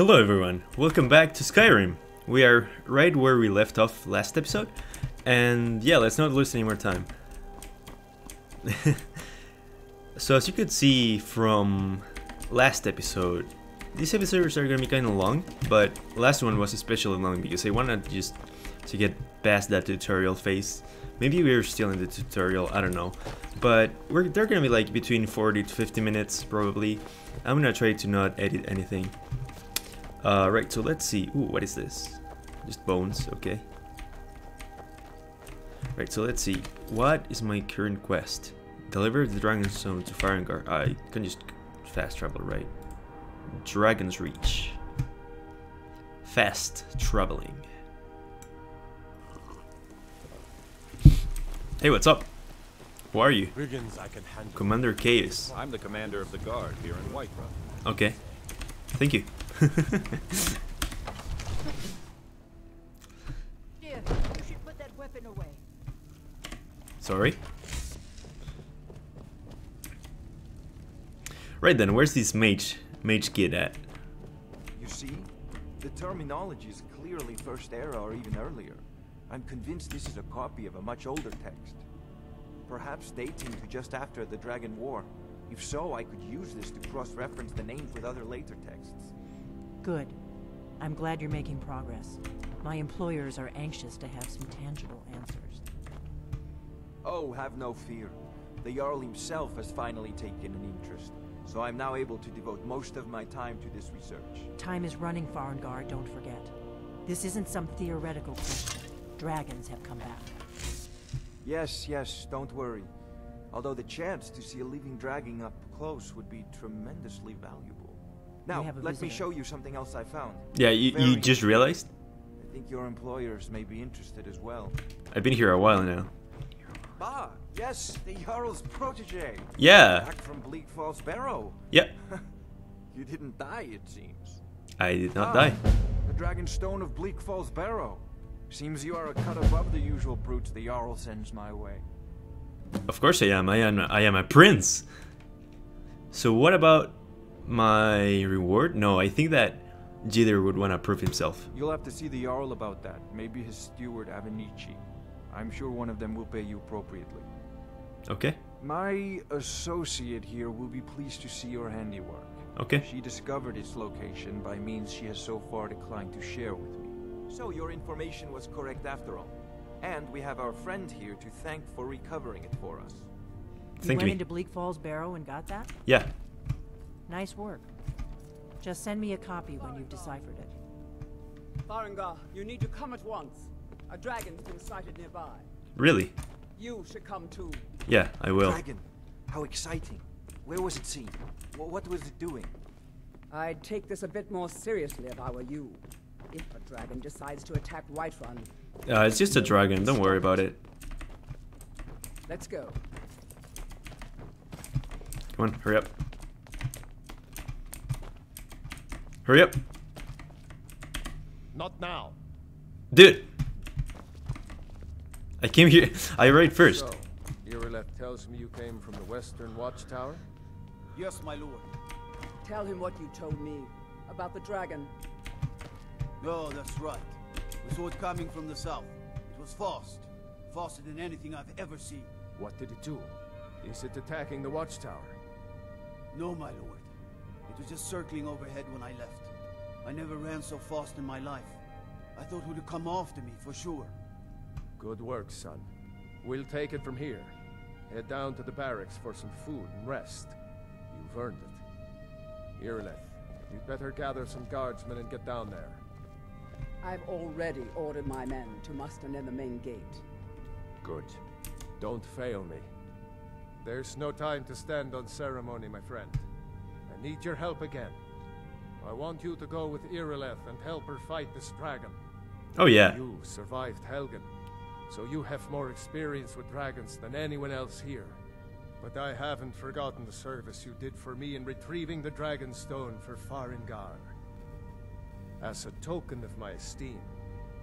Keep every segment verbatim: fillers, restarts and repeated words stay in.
Hello everyone, welcome back to Skyrim. We are right where we left off last episode, and yeah, let's not lose any more time. So as you could see from last episode, these episodes are gonna be kind of long, but last one was especially long because I wanted just to get past that tutorial phase. Maybe we're still in the tutorial, I don't know, but we're, they're gonna be like between forty to fifty minutes probably. I'm gonna try to not edit anything. Uh, right, so let's see. Ooh, what is this? Just bones, okay. Right, so let's see. What is my current quest? Deliver the Dragon's Stone to Farengar. I can just fast travel, right? Dragon's Reach. Fast traveling. Hey, what's up? Who are you? Brigands I can handle. Commander Chaos. I'm the commander of the guard here in White Run. Okay. Thank you. Dear, you should put that weapon away. Sorry. Right then, where's this mage mage kid at? You see, the terminology is clearly first era or even earlier. I'm convinced this is a copy of a much older text, perhaps dating to just after the Dragon War. If so, I could use this to cross-reference the names with other later texts. Good. I'm glad you're making progress. My employers are anxious to have some tangible answers. Oh, have no fear. The Jarl himself has finally taken an interest, so I'm now able to devote most of my time to this research. Time is running, Farengar, don't forget. This isn't some theoretical question. Dragons have come back. Yes, yes, don't worry. Although the chance to see a living dragon up close would be tremendously valuable. Now, let visitor. me show you something else I found. Yeah, you, you just realized? I think your employers may be interested as well. I've been here a while now. Ah, yes, the Jarl's protege. Yeah. Back from Bleak Falls Barrow. Yep. You didn't die, it seems. I did not ah, die. The Dragon Stone of Bleak Falls Barrow. Seems you are a cut above the usual brutes the Jarl sends my way. Of course I am. I am. I am a prince. So what about my reward? No, I think that Jidr would want to prove himself. You'll have to see the Jarl about that. Maybe his steward Avenicci. I'm sure one of them will pay you appropriately. Okay. My associate here will be pleased to see your handiwork. Okay. She discovered its location by means she has so far declined to share with me. So your information was correct after all. And we have our friend here to thank for recovering it for us. You thank went me. into Bleak Falls Barrow and got that? Yeah. Nice work. Just send me a copy Farengar. when you've deciphered it. Farengar, you need to come at once. A dragon's been sighted nearby. Really? You should come too. Yeah, I will. Dragon. How exciting. Where was it seen? What was it doing? I'd take this a bit more seriously if I were you. If a dragon decides to attack Whiterun. Uh, it's just a dragon, don't worry about it. Let's go. Come on, hurry up. Hurry up. Not now. Dude. I came here. I raid first. So, Irileth tells me you came from the Western Watchtower? Yes, my lord. Tell him what you told me about the dragon. No, that's right. We saw it coming from the south. It was fast. Faster than anything I've ever seen. What did it do? Is it attacking the watchtower? No, my lord. It was just circling overhead when I left. I never ran so fast in my life. I thought it would come after me, for sure. Good work, son. We'll take it from here. Head down to the barracks for some food and rest. You've earned it. Irileth, you'd better gather some guardsmen and get down there. I've already ordered my men to muster near the main gate. Good. Don't fail me. There's no time to stand on ceremony, my friend. I need your help again. I want you to go with Irileth and help her fight this dragon. Oh yeah. You survived Helgen, so you have more experience with dragons than anyone else here. But I haven't forgotten the service you did for me in retrieving the Dragon Stone for Farengar. As a token of my esteem,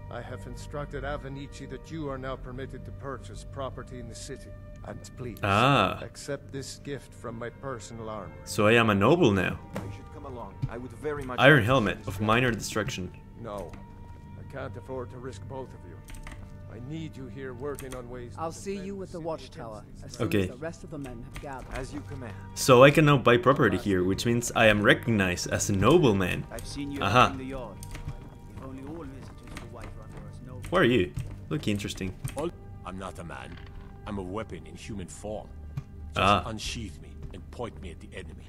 I have instructed Avenicci that you are now permitted to purchase property in the city. And please, ah. accept this gift from my personal armor. So I am a noble now. I should come along. I would very much Iron Helmet of Minor Destruction. No, I can't afford to risk both of you. I need you here working on ways. I'll see you with the watchtower as soon okay. as the rest of the men have gathered. As you command. So I can now buy property here, which means I am recognized as a nobleman. I've seen you Aha. in the yard. If only all visitors to White Run were as noble. Who are you? Look interesting. I'm not a man. I'm a weapon in human form. Just ah. unsheath me and point me at the enemy.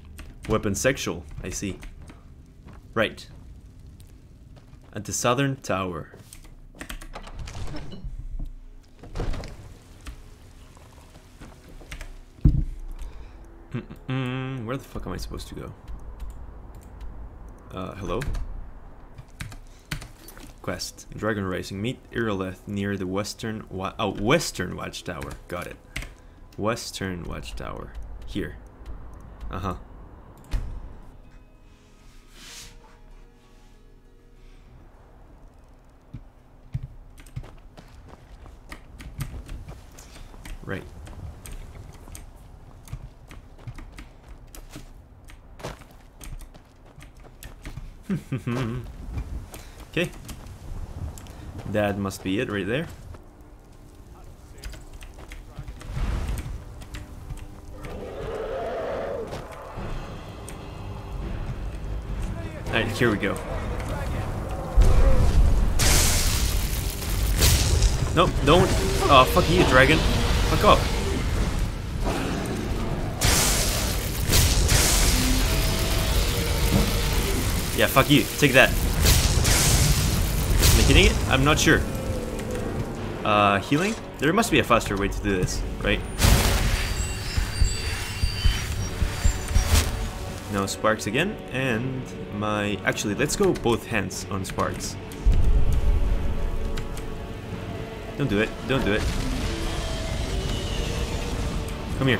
Weapon sexual, I see. Right. At the southern tower. Mm-mm, where the fuck am I supposed to go? Uh, hello? Quest. Dragon Rising. Meet Irileth near the western... Wa oh, western watchtower. Got it. Western watchtower. Here. Uh-huh. Right. Okay, that must be it right there. All right, here we go. No, don't. Oh, fuck you, dragon. Fuck off. Yeah, fuck you. Take that. Am I hitting it? I'm not sure. Uh, healing? There must be a faster way to do this, right? Now sparks again, and my... Actually, let's go both hands on sparks. Don't do it. Don't do it. Come here.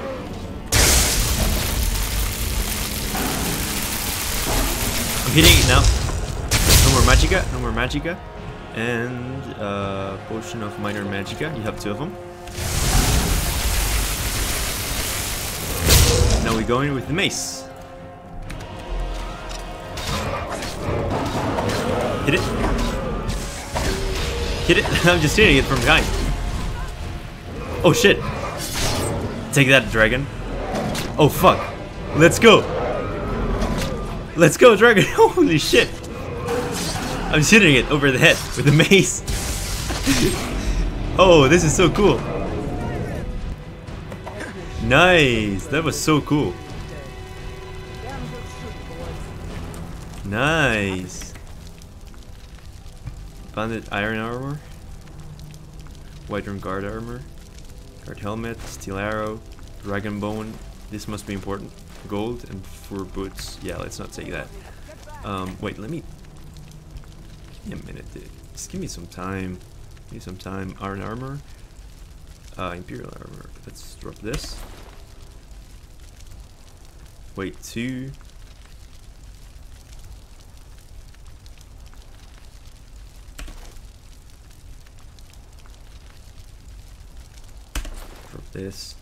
I'm hitting it now. No more Magicka, no more Magicka. And uh, potion of minor Magicka, you have two of them. Now we go in with the mace. Hit it. Hit it, I'm just hitting it from behind. Oh shit. Take that, dragon. Oh fuck, let's go. Let's go, dragon! Holy shit! I'm shooting it over the head with the mace. Oh, this is so cool. Nice! That was so cool. Nice. Bandit iron armor. Whiterun guard armor. Guard helmet. Steel arrow. Dragon bone. This must be important. Gold and fur boots. Yeah, let's not take that. Um, wait, let me... Give me a minute, dude. Just give me some time. Give me some time. Iron armor. Uh, Imperial armor. Let's drop this. Wait, two... Drop this.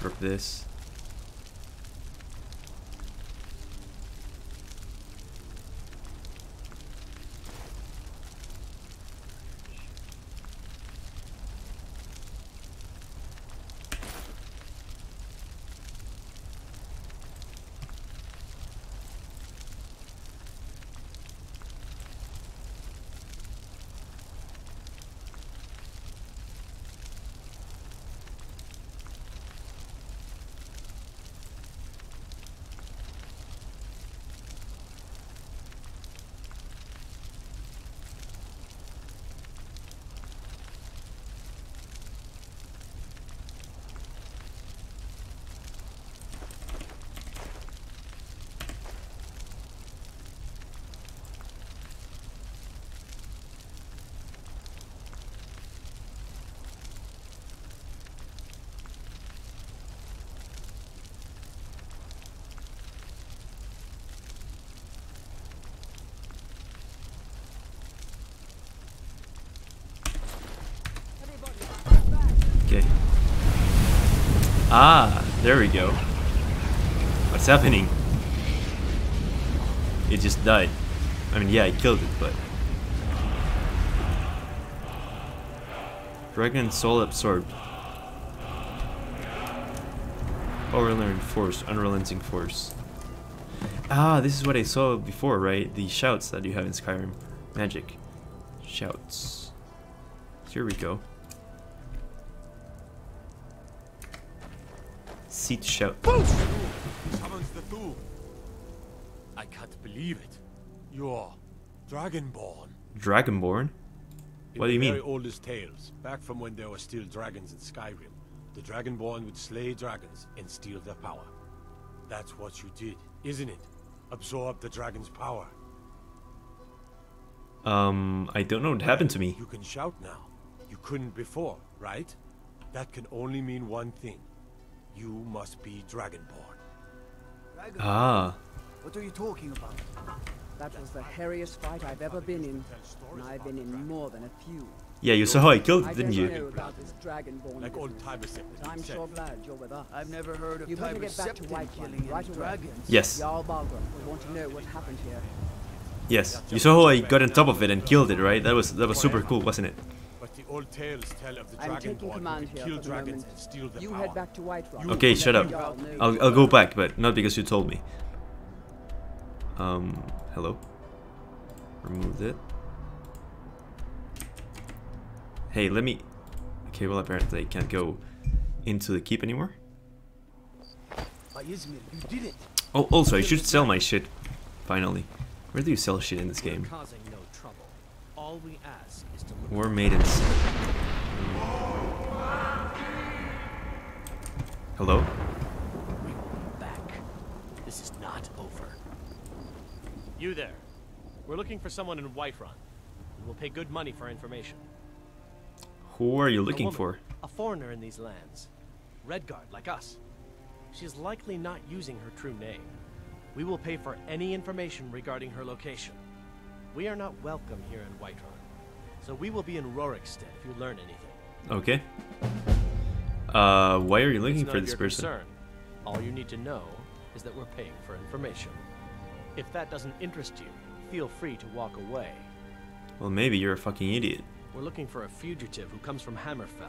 Drop this. Ah, there we go. What's happening? It just died. I mean, yeah, I killed it, but... Dragon Soul Absorbed. Overlearned Force, Unrelenting Force. Ah, this is what I saw before, right? The shouts that you have in Skyrim. Magic. Shouts. Here we go. Seat shout. Summons the Thu'um. I can't believe it. You're Dragonborn. Dragonborn? What do you mean? In the very oldest tales, back from when there were still dragons in Skyrim, the Dragonborn would slay dragons and steal their power. That's what you did, isn't it? Absorb the dragon's power. Um, I don't know what happened to me. You can shout now. You couldn't before, right? That can only mean one thing. You must be Dragonborn. Dragonborn. Ah. What are you talking about? That was the hairiest fight I've ever been in, and I've been in more than a few. Yeah, you saw how I killed it, didn't you? I know about this Dragonborn. Like old Tiber Septim. I'm sure glad you're with us. I've never heard of Tiber Septim killing right dragons. Yes. Jarl Balgrim, we want to know what happened here. Yes. You saw how I got on top of it and killed it, right? That was that was super cool, wasn't it? But the old tales tell of the I'm taking command here kill dragons and steal the you power. Head back to White Run. Okay, shut up. I'll I'll go back, but not because you told me. Um, hello. Removed it. Hey, let me... Okay, well, apparently I can't go into the keep anymore. Oh, also, I should sell my shit. Finally. Where do you sell shit in this game? War Maidens. Hello? Back. This is not over. You there. We're looking for someone in Whiterun. We'll pay good money for information. Who are you looking a woman, for? A foreigner in these lands. Redguard, like us. She's likely not using her true name. We will pay for any information regarding her location. We are not welcome here in Whiterun, so we will be in Rorikstead if you learn anything. Okay. Uh, why are you looking for this person? Concern. All you need to know is that we're paying for information. If that doesn't interest you, feel free to walk away. Well, maybe you're a fucking idiot. We're looking for a fugitive who comes from Hammerfell,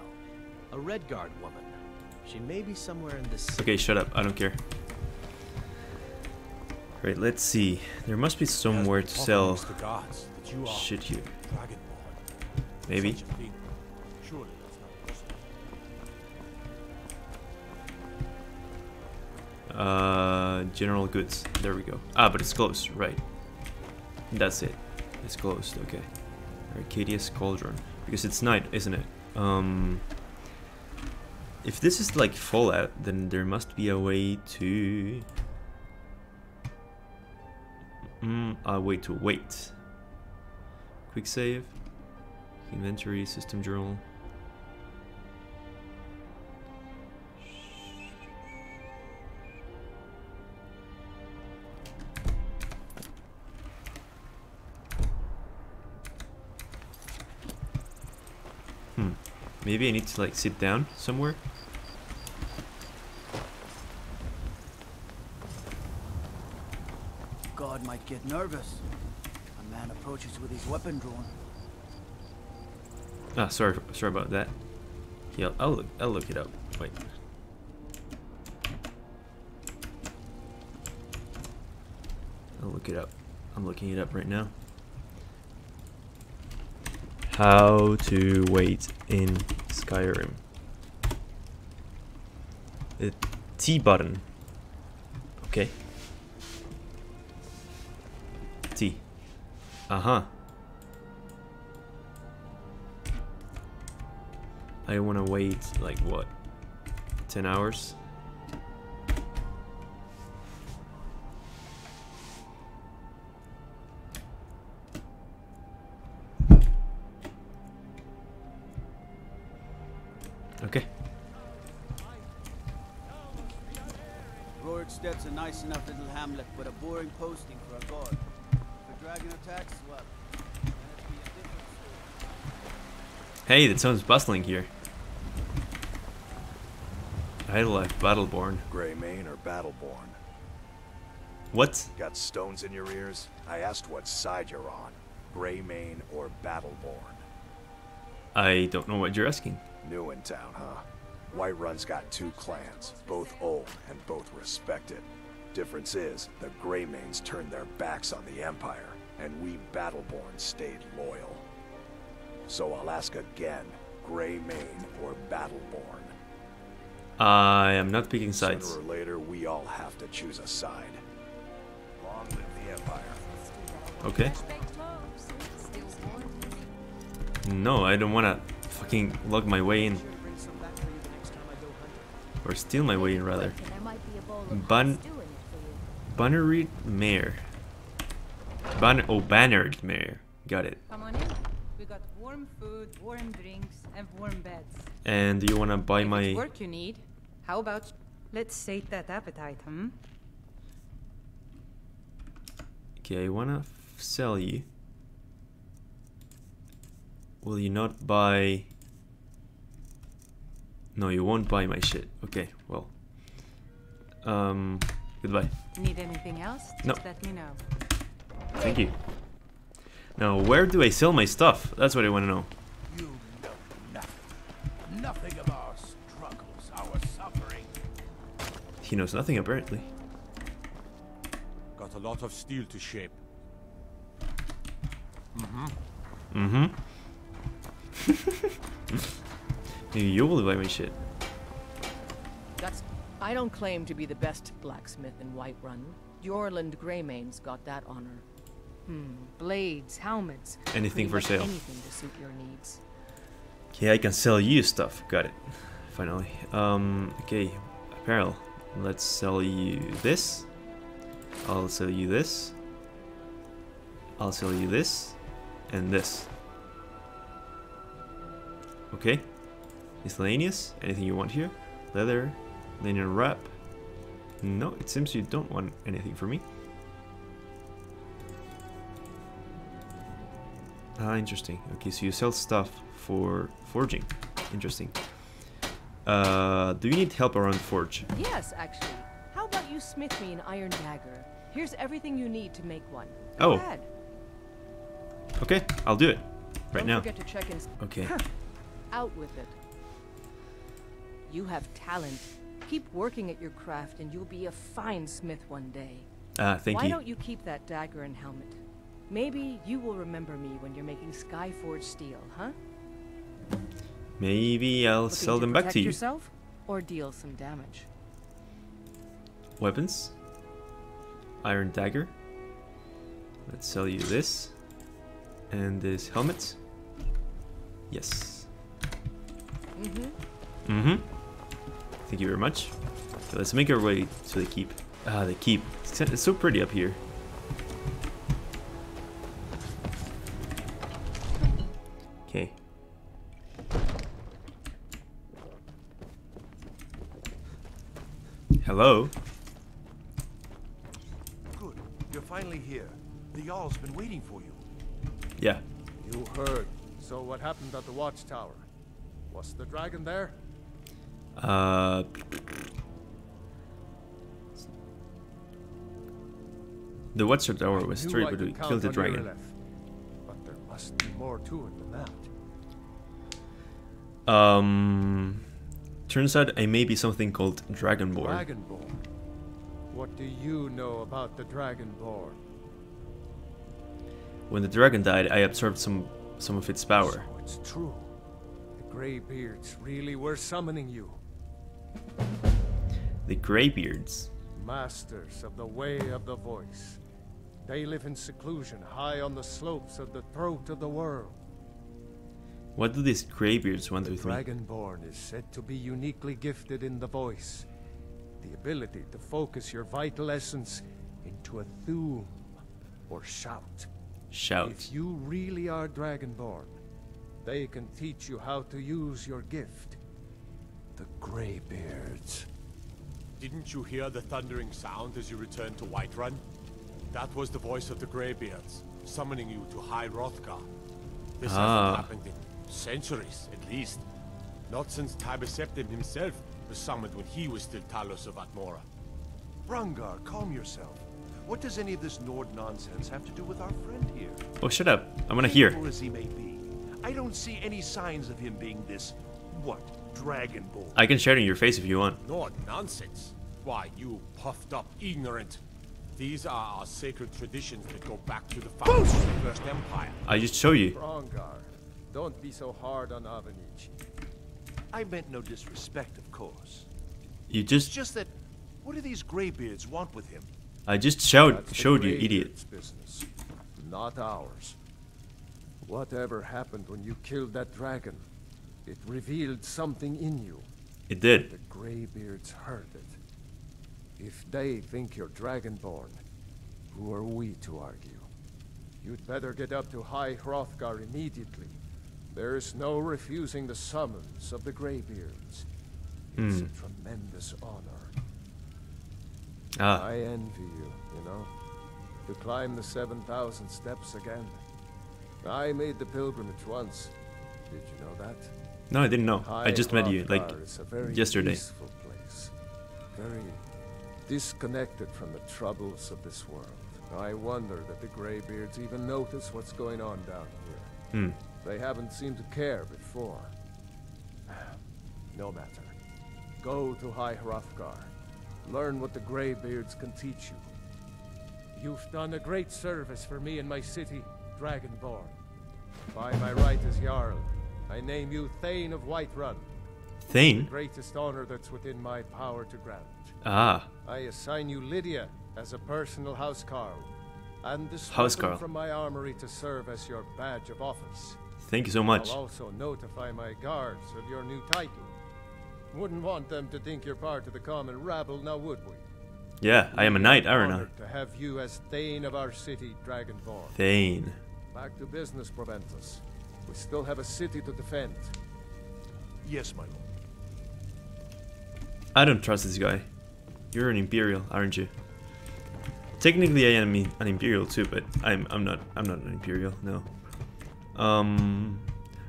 a Redguard woman. She may be somewhere in this city. Okay, shut up. I don't care. Right, let's see. There must be somewhere to sell shit here. Maybe. Uh, general goods. There we go. Ah, but it's closed. Right. That's it. It's closed. Okay. Arcadius Cauldron, because it's night, isn't it? Um, if this is like Fallout, then there must be a way to... Mm, a way to wait. Quick save. Inventory, system journal. Maybe I need to like sit down somewhere. God might get nervous. A man approaches with his weapon drawn. Ah, sorry, sorry about that. Yeah, I'll look, I'll look it up. Wait. I'll look it up. I'm looking it up right now. How to wait in Skyrim. The T button. Okay. T. Uh-huh. I wanna wait like what? Ten hours? Okay. Rorikstead's a nice enough little hamlet, but a boring posting for a guard. For dragon attacks, well, be a different story. Hey, that sounds bustling here. Idolife, Battleborn. Greymane or Battleborn? What? Got stones in your ears? I asked what side you're on, Greymane or Battleborn. I don't know what you're asking. New in town, huh? Whiterun's got two clans, both old and both respected. Difference is, the Greymanes turned their backs on the Empire, and we Battleborn stayed loyal. So I'll ask again, Greymane or Battleborn? I am not picking sides. Sooner or later, we all have to choose a side. Long live the Empire. Okay. No, I don't want to fucking lug my way in. Or steal my way in, rather. Ban Bannered Mare. Ban oh, Bannered Mare. Got it. Come on in. We got warm food, warm drinks, and warm beds. And do you want to buy if my... It's work you need. How about... Let's sate that appetite, hmm? Okay, I want to sell you. Will you not buy... No, you won't buy my shit. Okay, well. Um, goodbye. Need anything else? No. Just let me know. Thank you. Now, where do I sell my stuff? That's what I want to know. You know nothing. Nothing of our struggles, our suffering. He knows nothing, apparently. Got a lot of steel to shape. Mm-hmm. Mm-hmm. Maybe you will buy my shit. That's... I don't claim to be the best blacksmith in Whiterun. Yorland Greymane's got that honor. Hmm. Blades, helmets... Anything for sale. Anything to suit your needs. Okay, I can sell you stuff. Got it. Finally. Um, okay. Apparel. Let's sell you this. I'll sell you this. I'll sell you this. And this. Okay. Miscellaneous, anything you want here? Leather, linen wrap. No, it seems you don't want anything for me. Ah, interesting. Okay, so you sell stuff for forging. Interesting. Uh, do you need help around the forge? Yes, actually. How about you smith me an iron dagger? Here's everything you need to make one. Go ahead. Okay, I'll do it. Right now. Don't forget to check in. Okay. Out with it. You have talent. Keep working at your craft and you'll be a fine smith one day. Ah, uh, thank Why you. Why don't you keep that dagger and helmet? Maybe you will remember me when you're making Skyforge steel, huh? Maybe I'll Looking sell them to back to you. Yourself or deal some damage. Weapons. Iron dagger. Let's sell you this. And this helmet. Yes. Mm-hmm. Mm-hmm. Thank you very much. Okay, let's make our way to the keep. Ah, the keep. It's so pretty up here. Okay. Hello. Good. You're finally here. The Jarl's been waiting for you. Yeah. You heard. So what happened at the watchtower? Was the dragon there? Uh, the Watcher Tower was straight, but we killed the dragon. Irileth, but there must be more to it than that. Um, turns out I may be something called Dragonborn. Dragonborn. What do you know about the Dragonborn? When the dragon died, I absorbed some some of its power. So it's true. The Greybeards really were summoning you. The Greybeards. Masters of the Way of the Voice. They live in seclusion high on the slopes of the throat of the world. What do these Greybeards want with me? The Dragonborn is said to be uniquely gifted in the voice. The ability to focus your vital essence into a Thu'um or shout. Shout. If you really are Dragonborn, they can teach you how to use your gift. The Greybeards. Didn't you hear the thundering sound as you returned to Whiterun? That was the voice of the Greybeards, summoning you to High Hrothgar. This ah. hasn't happened in centuries, at least. Not since Tiber Septim himself was summoned when he was still Talos of Atmora. Brangar, calm yourself. What does any of this Nord nonsense have to do with our friend here? Oh, shut up. I'm gonna hear. As he may be, I don't see any signs of him being this, what, dragonborn. I can share it in your face if you want. Nord nonsense? Why, you puffed up ignorant. These are our sacred traditions that go back to the founders of the First Empire. I just show you. Brangar, don't be so hard on Avenicci. I meant no disrespect, of course. You just... It's just that, what do these Greybeards want with him? I just showed, showed you, idiot. Business, not ours. Whatever happened when you killed that dragon, it revealed something in you. It did. The Greybeards heard it. If they think you're dragonborn, who are we to argue? You'd better get up to High Hrothgar immediately. There is no refusing the summons of the Greybeards. It's mm. a tremendous honor. Ah. I envy you, you know, to climb the seven thousand steps again. I made the pilgrimage once. Did you know that? No, I didn't know. High I just Hrothgar met you, like, is a very yesterday. Peaceful place, very disconnected from the troubles of this world. I wonder that the Greybeards even notice what's going on down here. Hmm. They haven't seemed to care before. No matter. Go to High Hrothgar. Learn what the Greybeards can teach you. You've done a great service for me and my city, Dragonborn. By my right as Jarl, I name you Thane of Whiterun. Thane? The greatest honor that's within my power to grant. Ah. I assign you Lydia as a personal housecarl, and this housecarl from my armory to serve as your badge of office. Thank you so much. I'll also notify my guards of your new title. Wouldn't want them to think you're part of the common rabble, now would we? Yeah, I am a knight, I know. To have you as Thane of our city, Dragonborn. Thane. Back to business, Proventus. We still have a city to defend. Yes, my lord. I don't trust this guy. You're an imperial, aren't you? Technically, I am an imperial too, but I'm I'm not I'm not an imperial. No. Um.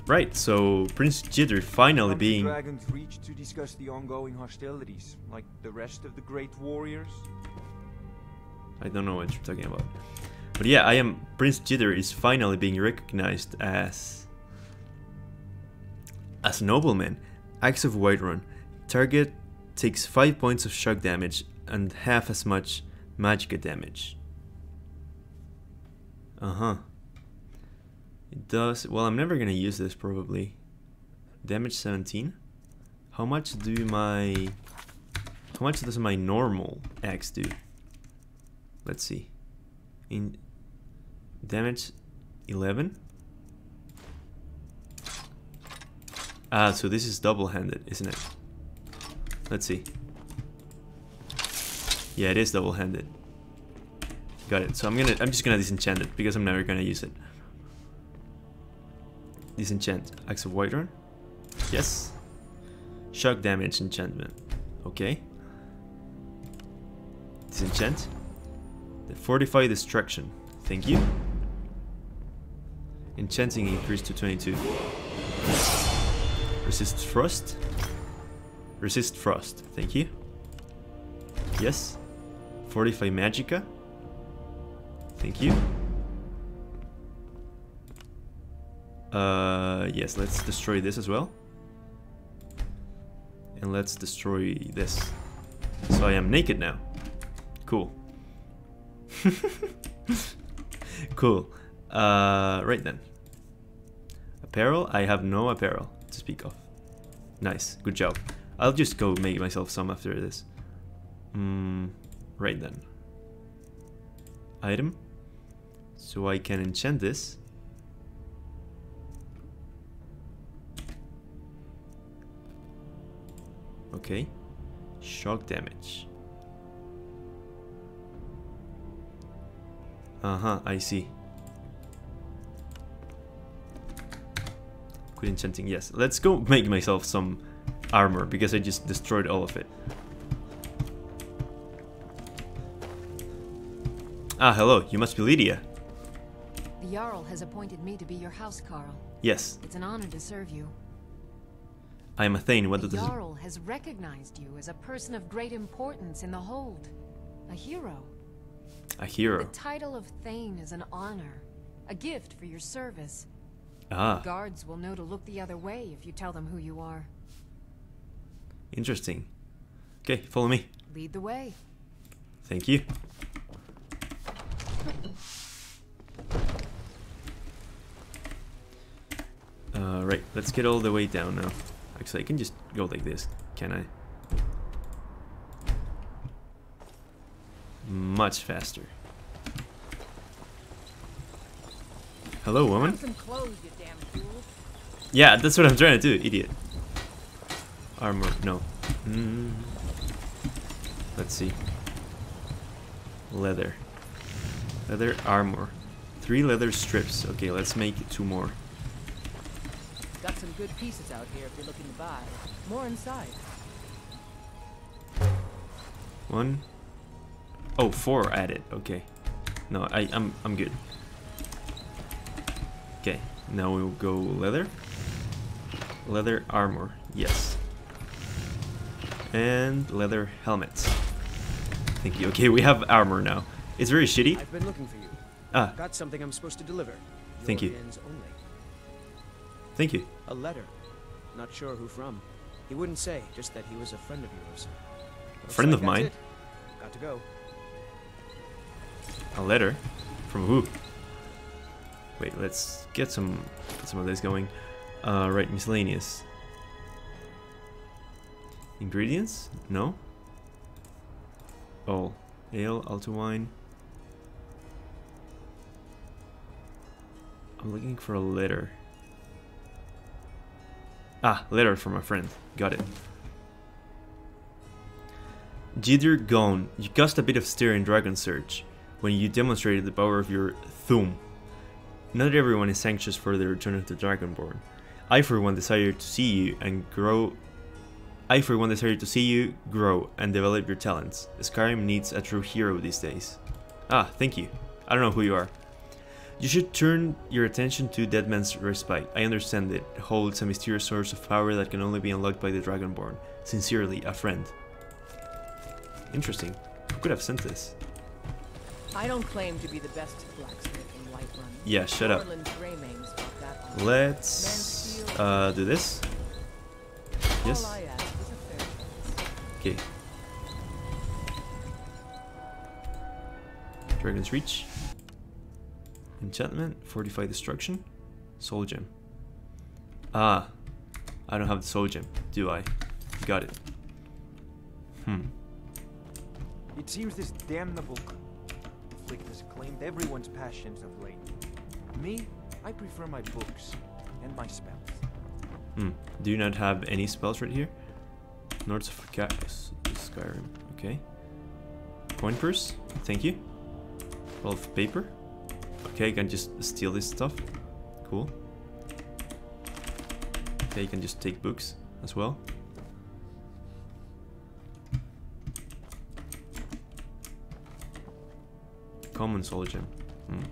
Right, so Prince Jidr finally being Dragon's Reach to discuss the ongoing hostilities, like the rest of the great warriors. I don't know what you're talking about, but yeah, I am Prince Jidr is finally being recognized as as nobleman. Axe of Whiterun. Target takes five points of shock damage and half as much magicka damage. Uh huh. It does. Well, I'm never gonna use this probably. Damage seventeen. How much do my how much does my normal axe do? Let's see. In damage eleven. Ah, so this is double-handed, isn't it? Let's see. Yeah, it is double-handed. Got it. So I'm gonna I'm just gonna disenchant it because I'm never gonna use it. Disenchant. Axe of Whiterun. Yes. Shock damage enchantment. Okay. Disenchant. The Fortify Destruction. Thank you. Enchanting increased to twenty-two. Resist Frost. Resist Frost. Thank you. Yes. Fortify Magicka. Thank you. Uh, yes, let's destroy this as well. And let's destroy this. So I am naked now. Cool. Cool. Uh, right then. Apparel? I have no apparel to speak of. Nice, good job. I'll just go make myself some after this. Mm, right then. Item. So I can enchant this. Okay, shock damage. Uh-huh, I see. Quit enchanting, yes. Let's go make myself some armor, because I just destroyed all of it. Ah, hello, you must be Lydia. The Jarl has appointed me to be your housecarl. Yes. It's an honor to serve you. I am a Thane. What does the Jarl has recognized you as a person of great importance in the Hold, a hero. A hero. The title of Thane is an honor, a gift for your service. Ah. The guards will know to look the other way if you tell them who you are. Interesting. Okay, follow me. Lead the way. Thank you. Uh, right, let's get all the way down now. Actually, I can just go like this, can I? Much faster. Hello, woman. Some clothes, you damn fool. Yeah, that's what I'm trying to do, idiot. Armor, no. Mm. Let's see. Leather. Leather armor. Three leather strips. Okay, let's make two more. Got some good pieces out here if you're looking to buy. More inside. One. Oh, four added. Okay. No, I, I'm, I'm good. Okay, now we'll go leather. Leather armor, yes. And leather helmets. Thank you. Okay, we have armor now. It's very shitty. I've been looking for you. Ah. Got something I'm supposed to deliver. Thank you. Only. Thank you. A letter. Not sure who from. He wouldn't say, just that he was a friend of yours. Looks friend like of mine? It. Got to go. A letter? From who? Wait, let's get some get some of this going. Uh, right, miscellaneous. Ingredients? No. Oh, ale, alto wine. I'm looking for a letter. Ah, letter from a friend. Got it. Jidr Gone, you cast a bit of stare in Dragon Search when you demonstrated the power of your Thu'um. Not everyone is anxious for the return of the Dragonborn. I for one desire to see you and grow. I for one desire to see you grow and develop your talents. Skyrim needs a true hero these days. Ah, thank you. I don't know who you are. You should turn your attention to Deadman's Respite. I understand it holds a mysterious source of power that can only be unlocked by the Dragonborn. Sincerely, a friend. Interesting. Who could have sent this? I don't claim to be the best blacksmith in White Run. Yeah, shut up. Let's uh, do this. Yes. Okay. Dragon's Reach. Enchantment. Fortify Destruction. Soul Gem. Ah. I don't have the Soul Gem, do I? Got it. Hmm. It seems this damnable conflict has claimed everyone's passions of late. Me, I prefer my books and my spells. Hmm. Do you not have any spells right here? North of Skyrim. Okay. Coin purse. Thank you. Roll of paper. Okay, I can just steal this stuff. Cool. Okay, you can just take books as well. Common soul gem. Hmm.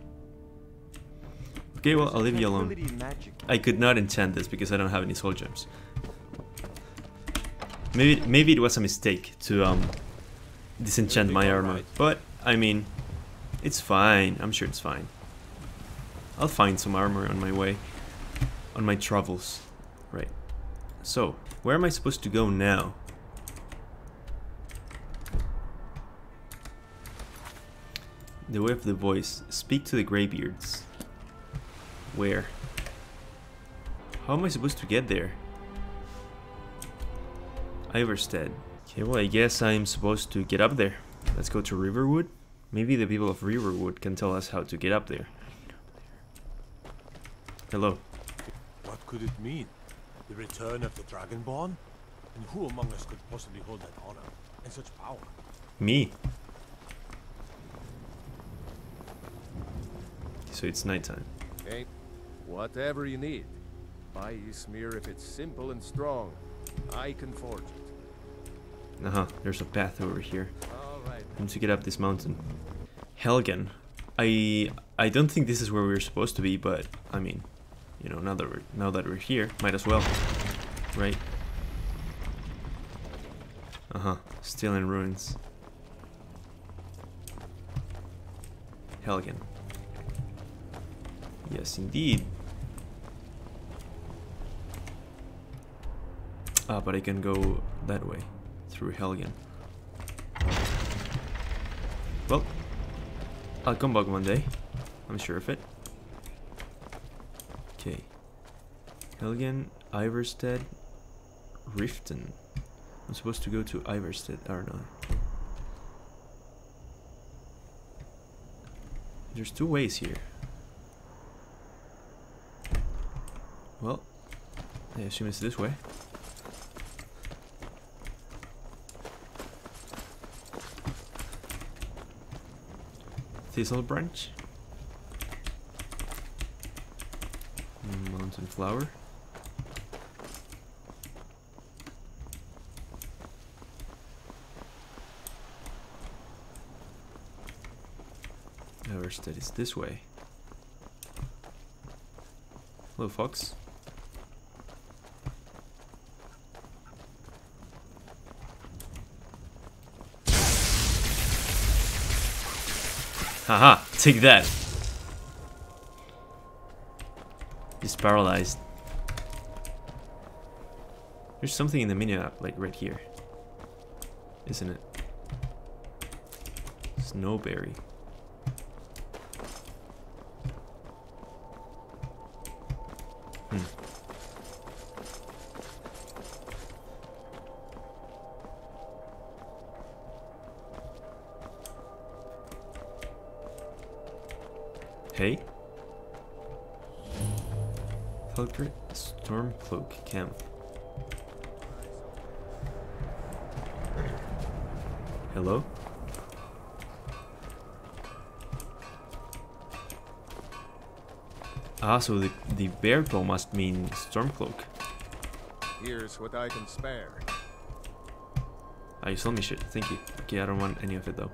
Okay, well, I'll leave you alone. I could not enchant this because I don't have any soul gems. Maybe, maybe it was a mistake to um, disenchant my armor, but I mean, it's fine. I'm sure it's fine. I'll find some armor on my way, on my travels. Right. So, where am I supposed to go now? The way of the voice. Speak to the Greybeards. Where? How am I supposed to get there? Ivarstead. Okay, well, I guess I'm supposed to get up there. Let's go to Riverwood. Maybe the people of Riverwood can tell us how to get up there. Hello. What could it mean? The return of the Dragonborn? And who among us could possibly hold that honor and such power? Me. So it's nighttime. Okay. Whatever you need. Buy ye smear if it's simple and strong. I can forge it. Uh huh. There's a path over here. All right. I need to get up this mountain. Helgen. I I don't think this is where we we're supposed to be, but I mean, you know, now that we're now that we're here, might as well, right? Uh huh. Still in ruins. Helgen. Yes, indeed. Ah, but I can go that way, through Helgen. Well, I'll come back one day, I'm sure of it. Okay. Helgen, Ivarstead, Riften. I'm supposed to go to Ivarstead, aren't I? There's two ways here. Well, I assume it's this way. Thistle branch. Mountain flower. That is this way. Hello, fox. Haha, take that. He's paralyzed. There's something in the mini-map, like right here, isn't it? Snowberry. Hey. Ulfric Stormcloak camp. Hello? Ah, so the, the bear claw must mean Stormcloak. Here's what I can spare. Ah, you sold me shit, thank you. Okay, I don't want any of it though.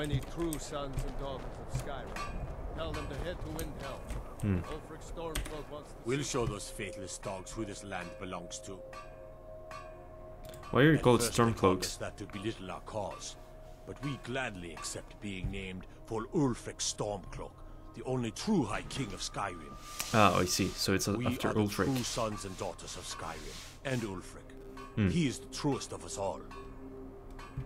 Any true sons and daughters of Skyrim, tell them to head to Windhelm. Hmm. Ulfric Stormcloak wants to We'll show those faithless dogs who this land belongs to. Why are you called Stormcloaks? That to belittle our cause, but we gladly accept being named for Ulfric Stormcloak, the only true High King of Skyrim. Ah, oh, I see. So it's we after are Ulfric. We are true sons and daughters of Skyrim and Ulfric. Hmm. He is the truest of us all.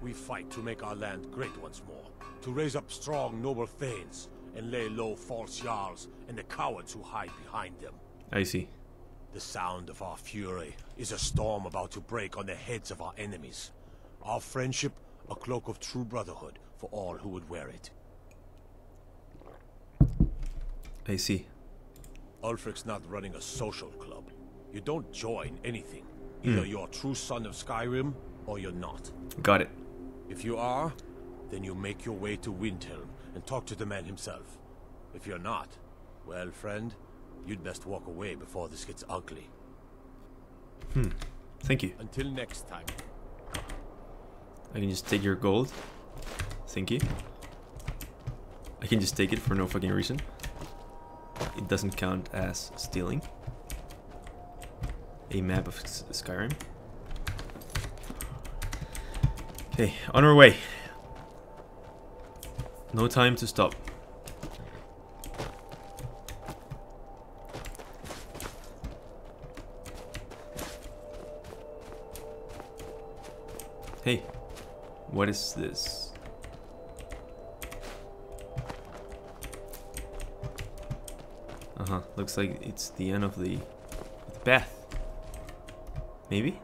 We fight to make our land great once more. To raise up strong, noble thanes, and lay low false jarls and the cowards who hide behind them. I see. The sound of our fury is a storm about to break on the heads of our enemies. Our friendship, a cloak of true brotherhood for all who would wear it. I see. Ulfric's not running a social club. You don't join anything. Either mm. you're a true son of Skyrim, or you're not. Got it. If you are, then you make your way to Windhelm and talk to the man himself. If you're not, well, friend, you'd best walk away before this gets ugly. Hmm. Thank you. Until next time. I can just take your gold. Thank you. I can just take it for no fucking reason. It doesn't count as stealing. A map of Skyrim. Okay, on our way. No time to stop. Hey, what is this? Uh-huh, looks like it's the end of the, the path. Maybe?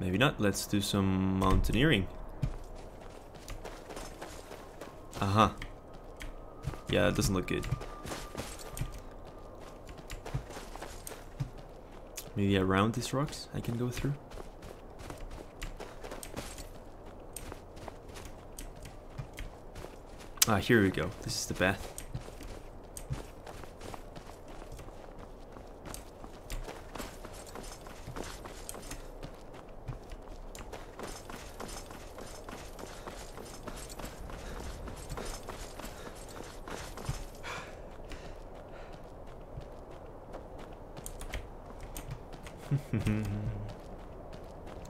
Maybe not. Let's do some mountaineering. Uh-huh. Yeah, it doesn't look good. Maybe around these rocks I can go through. Ah, here we go. This is the path.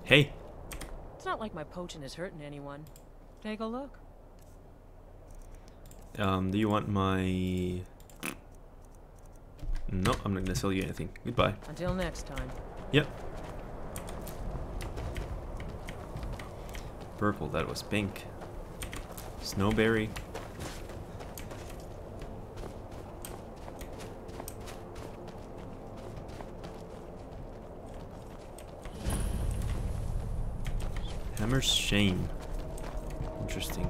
Hey. It's not like my potion is hurting anyone. Take a look. Um, do you want my... No, I'm not gonna sell you anything. Goodbye. Until next time. Yep. Purple, that was pink. Snowberry. Hammer's Shame. Interesting.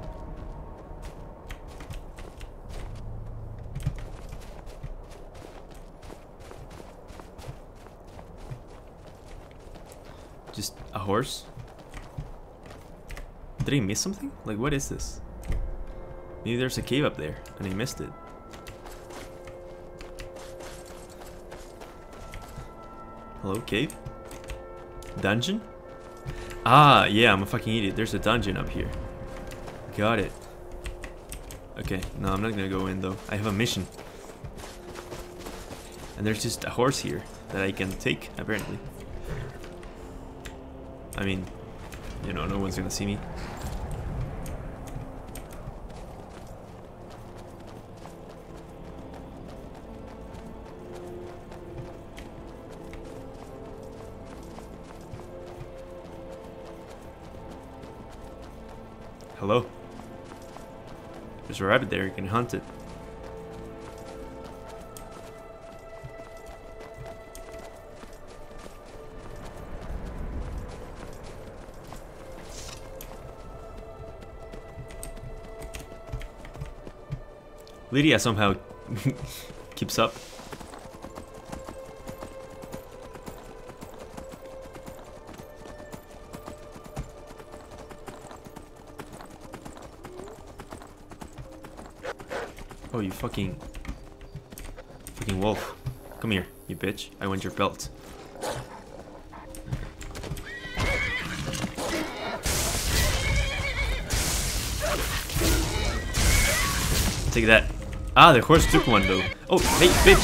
Just a horse? Did I miss something? Like, what is this? Maybe there's a cave up there, and I missed it. Hello, cave? Dungeon? Ah, yeah, I'm a fucking idiot. There's a dungeon up here. Got it. Okay, no, I'm not gonna go in, though. I have a mission. And there's just a horse here that I can take, apparently. I mean, you know, no one's gonna see me. Hello. There's a rabbit there, you can hunt it. Lydia somehow keeps up. Oh, you fucking... Fucking wolf. Come here, you bitch. I want your belt. Take that. Ah, the horse took one though. Oh, hey, bitch!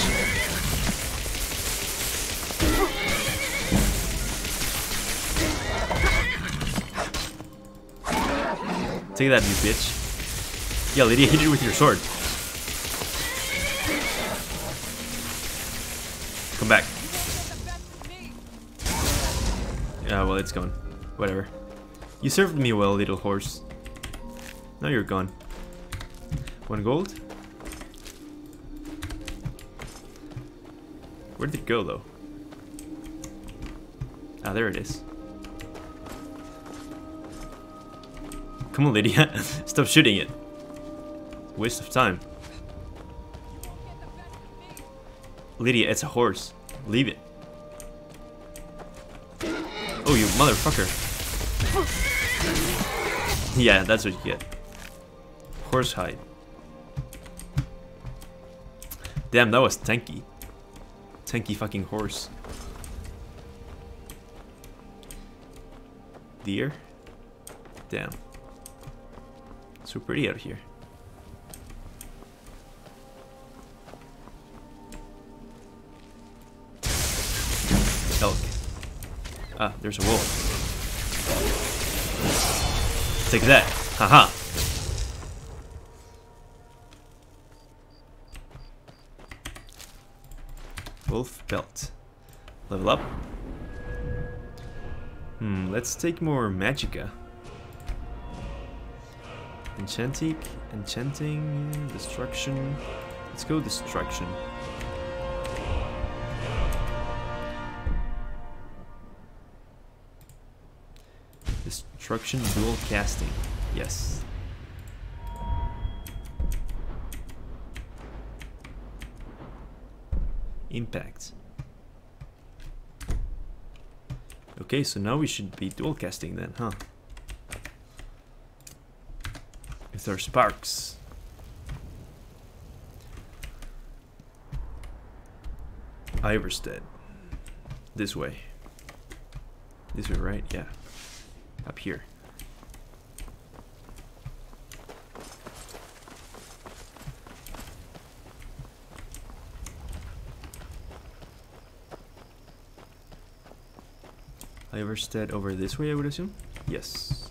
Take that, you bitch. Yeah, Lydia, hit it with your sword. Come back. Yeah, well, it's gone. Whatever. You served me well, little horse. Now you're gone. One gold? Where did it go, though? Ah, there it is. Come on, Lydia. Stop shooting it. It's a waste of time. Lydia, it's a horse. Leave it. Oh, you motherfucker. Yeah, that's what you get. Horse hide. Damn, that was tanky. Tanky fucking horse. Deer? Damn. So pretty out here. Elk. Ah, there's a wolf. Take that. Haha. Wolf belt. Level up. Hmm, let's take more magicka. Enchanting, enchanting, destruction. Let's go destruction. Destruction dual casting. Yes. Impact. Okay, so now we should be dual casting then, huh? If there are sparks. Ivarstead. This way. This way, right? Yeah. Up here. Ivarstead over this way, I would assume? Yes.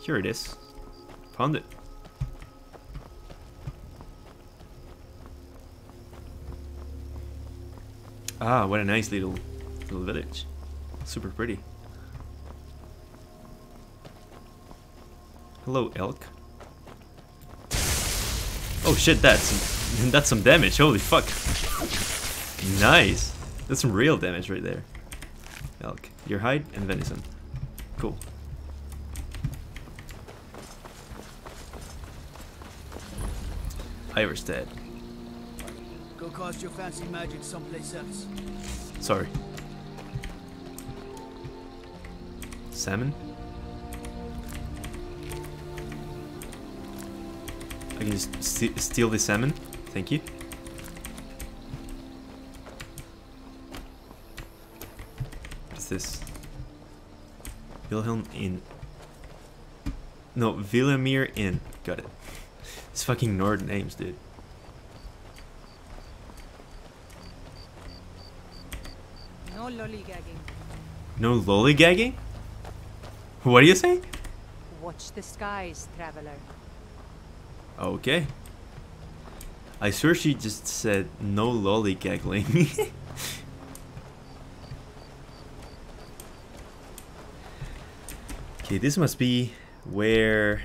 Here it is. Found it. Ah, what a nice little little village. Super pretty. Hello, elk. Oh shit, that's that's some damage. Holy fuck. Nice. That's some real damage right there. Elk, your hide and venison. Cool. Ivarstead. Go cast your fancy magic someplace else. Sorry. Salmon? I can just st steal the salmon. Thank you. What's this? Wilhelm Inn. No, Villamir Inn. Got it. It's fucking Nord names, dude. No lollygagging. No lollygagging? What do you say? Watch the skies, traveler. Okay. I swear she just said no lollygagging. Okay, this must be where...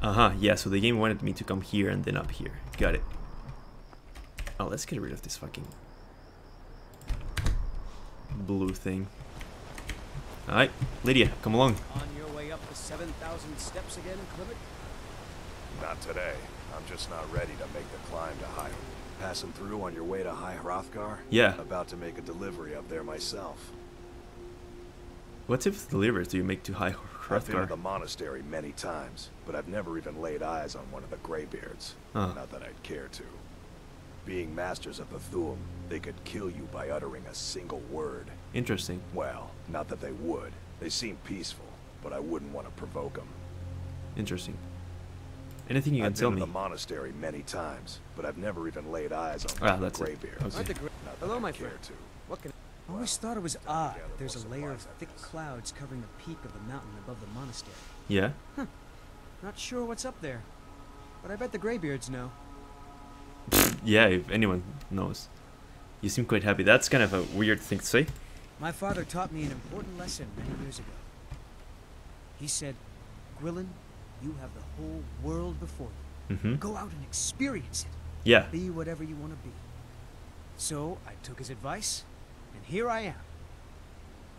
Uh-huh, yeah, so the game wanted me to come here and then up here. Got it. Oh, let's get rid of this fucking blue thing. Alright, Lydia, come along. On your way up the seven thousand steps again, Clement? Not today. I'm just not ready to make the climb to High. Passing through on your way to High Hrothgar? Yeah. About to make a delivery up there myself. What type of deliveries do you make to High Hrothgar? I've been to the monastery many times, but I've never even laid eyes on one of the Greybeards. Huh. Not that I'd care to. Being masters of the Thu'um, they could kill you by uttering a single word. Interesting. Well, not that they would. They seem peaceful, but I wouldn't want to provoke them. Interesting. Anything you can tell me? I've been to the monastery many times, but I've never even laid eyes on one of the Greybeards. Okay. Hello, my friend. What can... I always thought it was odd that there's a layer of thick clouds covering the peak of the mountain above the monastery. Yeah? Huh. Not sure what's up there, but I bet the Greybeards know. Yeah, if anyone knows. You seem quite happy. That's kind of a weird thing to say. My father taught me an important lesson many years ago. He said, Gwilyn, you have the whole world before you. Mm-hmm. Go out and experience it. Yeah. Be whatever you want to be. So I took his advice. And here I am.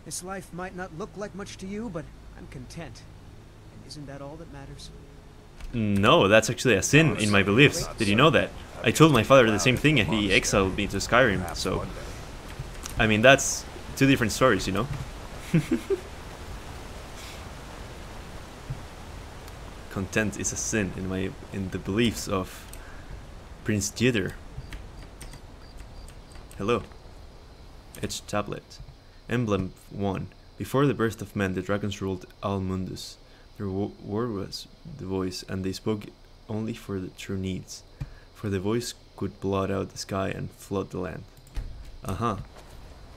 This life might not look like much to you, but I'm content. And isn't that all that matters? No, that's actually a sin in my beliefs. Did you know that? I told my father the same thing and he exiled me to Skyrim, so... I mean, that's two different stories, you know? Content is a sin in my in the beliefs of Prince Jidr. Hello. Etched tablet. Emblem one. Before the birth of man, the dragons ruled all Mundus. Their wo war was the voice, and they spoke only for the true needs. For the voice could blot out the sky and flood the land. Uh-huh.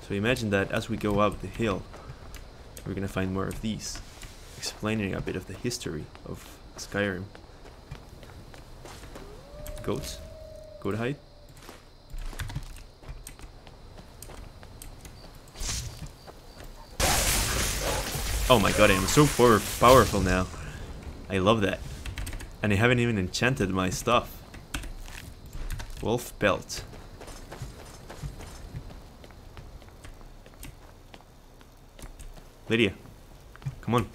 So imagine that as we go up the hill, we're gonna find more of these. Explaining a bit of the history of Skyrim. Goats? Goat hide? Oh my god, I am so power powerful now. I love that. And I haven't even enchanted my stuff. Wolf belt. Lydia, come on.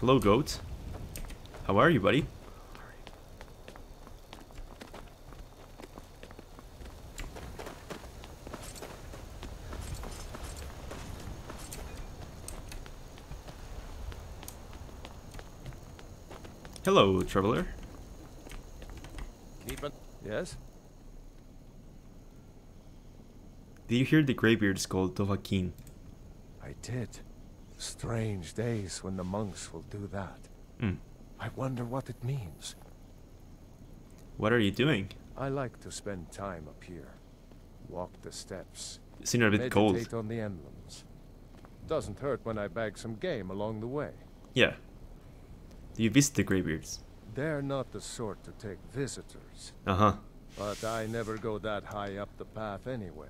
Hello, goat. How are you, buddy? Hello, traveler. Keep it. Yes? Did you hear the Greybeards called Dovahkiin? did. Strange days when the monks will do that. Mm. I wonder what it means. What are you doing? I like to spend time up here. Walk the steps. You seem a bit cold. Meditate on the emblems. Doesn't hurt when I bag some game along the way. Yeah. Do you visit the Greybeards? They're not the sort to take visitors. Uh-huh. But I never go that high up the path anyway.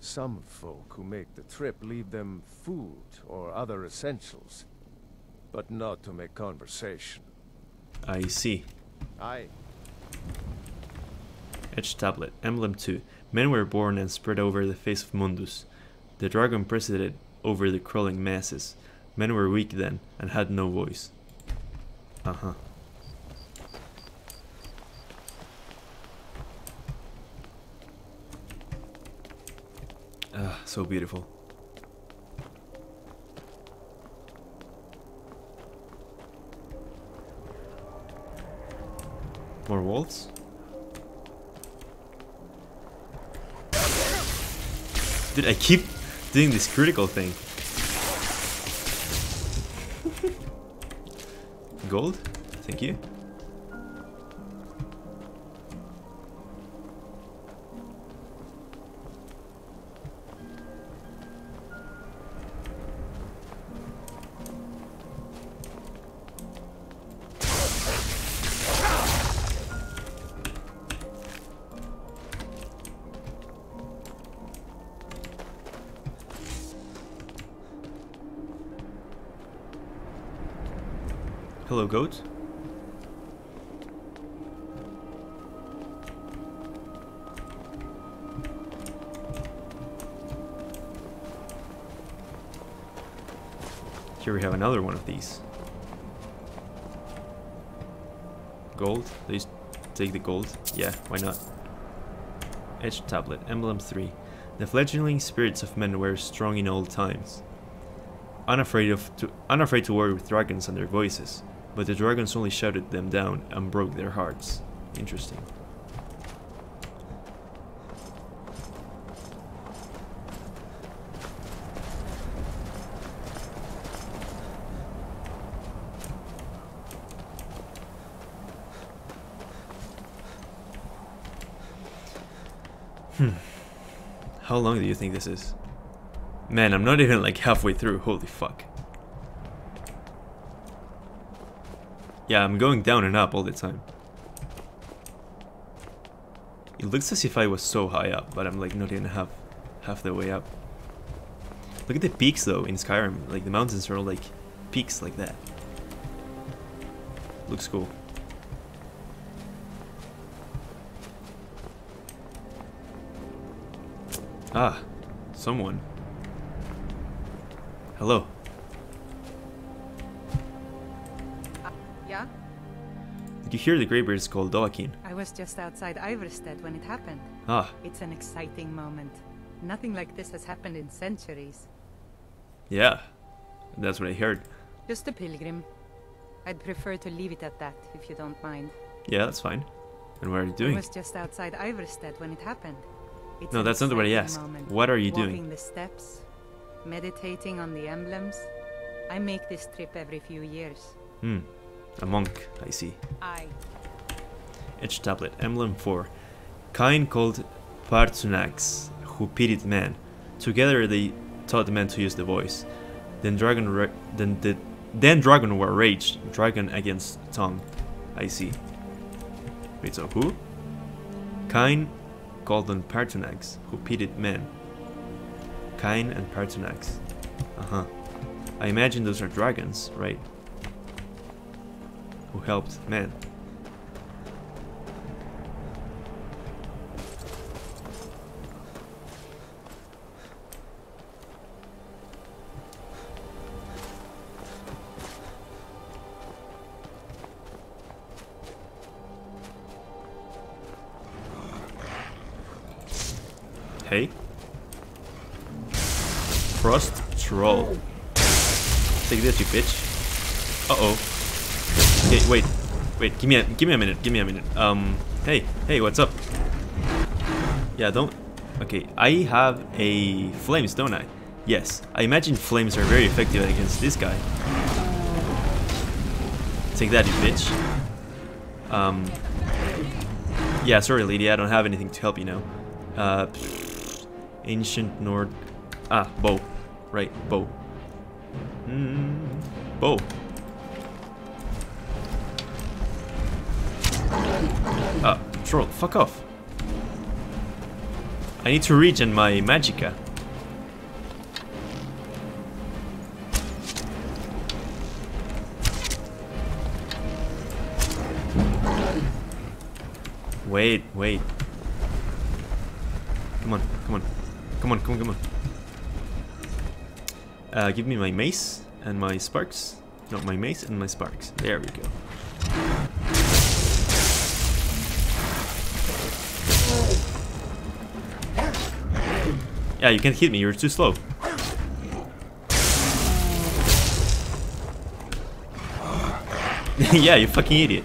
Some folk who make the trip leave them food or other essentials, but not to make conversation. I see. Aye. Edge tablet, emblem two. Men were born and spread over the face of Mundus. The dragon presided over the crawling masses. Men were weak then and had no voice. Uh-huh. Ah, so beautiful. More wolves? Dude, I keep doing this critical thing. Gold? Thank you. Hello, goat. Here we have another one of these. Gold. They take the gold. Yeah, why not? Edge tablet, emblem three. The fledgling spirits of men were strong in old times, unafraid of to unafraid to war with dragons and their voices. But the dragons only shouted them down and broke their hearts. Interesting. Hmm. How long do you think this is? Man, I'm not even like halfway through. Holy fuck. Yeah, I'm going down and up all the time. It looks as if I was so high up, but I'm like not even half, half the way up. Look at the peaks though in Skyrim, like the mountains are all like peaks like that. Looks cool. Ah, someone. Hello. Did you hear the Greybeards called Dovahkiin? I was just outside Ivarstead when it happened. Ah. It's an exciting moment. Nothing like this has happened in centuries. Yeah, that's what I heard. Just a pilgrim. I'd prefer to leave it at that, if you don't mind. Yeah, that's fine. And what are you doing? I was just outside Ivarstead when it happened. It's no, that's not what I asked. Moment. What are you Walking doing? The steps, meditating on the emblems. I make this trip every few years. Hmm. A monk, I see. Aye. Edge tablet, emblem four. Kain called Paarthurnax, who pitied man. Together they taught men to use the voice. Then dragon, then the, then dragon were raged. Dragon against tongue, I see. Wait, so who? Kain called on Paarthurnax, who pitied men. Kain and Paarthurnax. Uh huh. I imagine those are dragons, right? Who helped man. Hey, frost troll, take this, you bitch. Uh oh. Okay, wait, wait, give me a, give me a minute, give me a minute. Um, hey, hey, what's up? Yeah, don't. Okay, I have a flames, don't I? Yes, I imagine flames are very effective against this guy. Take that, you bitch. Um, yeah, sorry, Lydia, I don't have anything to help you now. Uh, ancient Nord... Ah, bow. Right, bow. Mm, bow. Ah, troll, fuck off. I need to regen my Magicka. Wait, wait. Come on, come on. Come on, come on, come on. Uh, give me my mace and my sparks. No, my mace and my sparks. There we go. Yeah, you can't hit me. You're too slow. Yeah, you fucking idiot.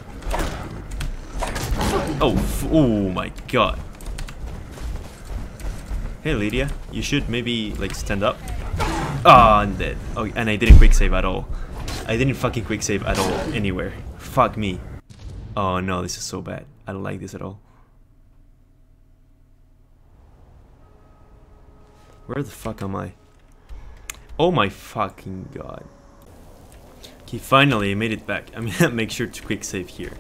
Oh, f oh my god. Hey Lydia, you should maybe like stand up. Ah, oh, I'm dead. Oh, and I didn't quick save at all. I didn't fucking quick save at all anywhere. Fuck me. Oh no, this is so bad. I don't like this at all. Where the fuck am I? Oh my fucking god. Okay, finally I made it back. I'm gonna make sure to quick save here.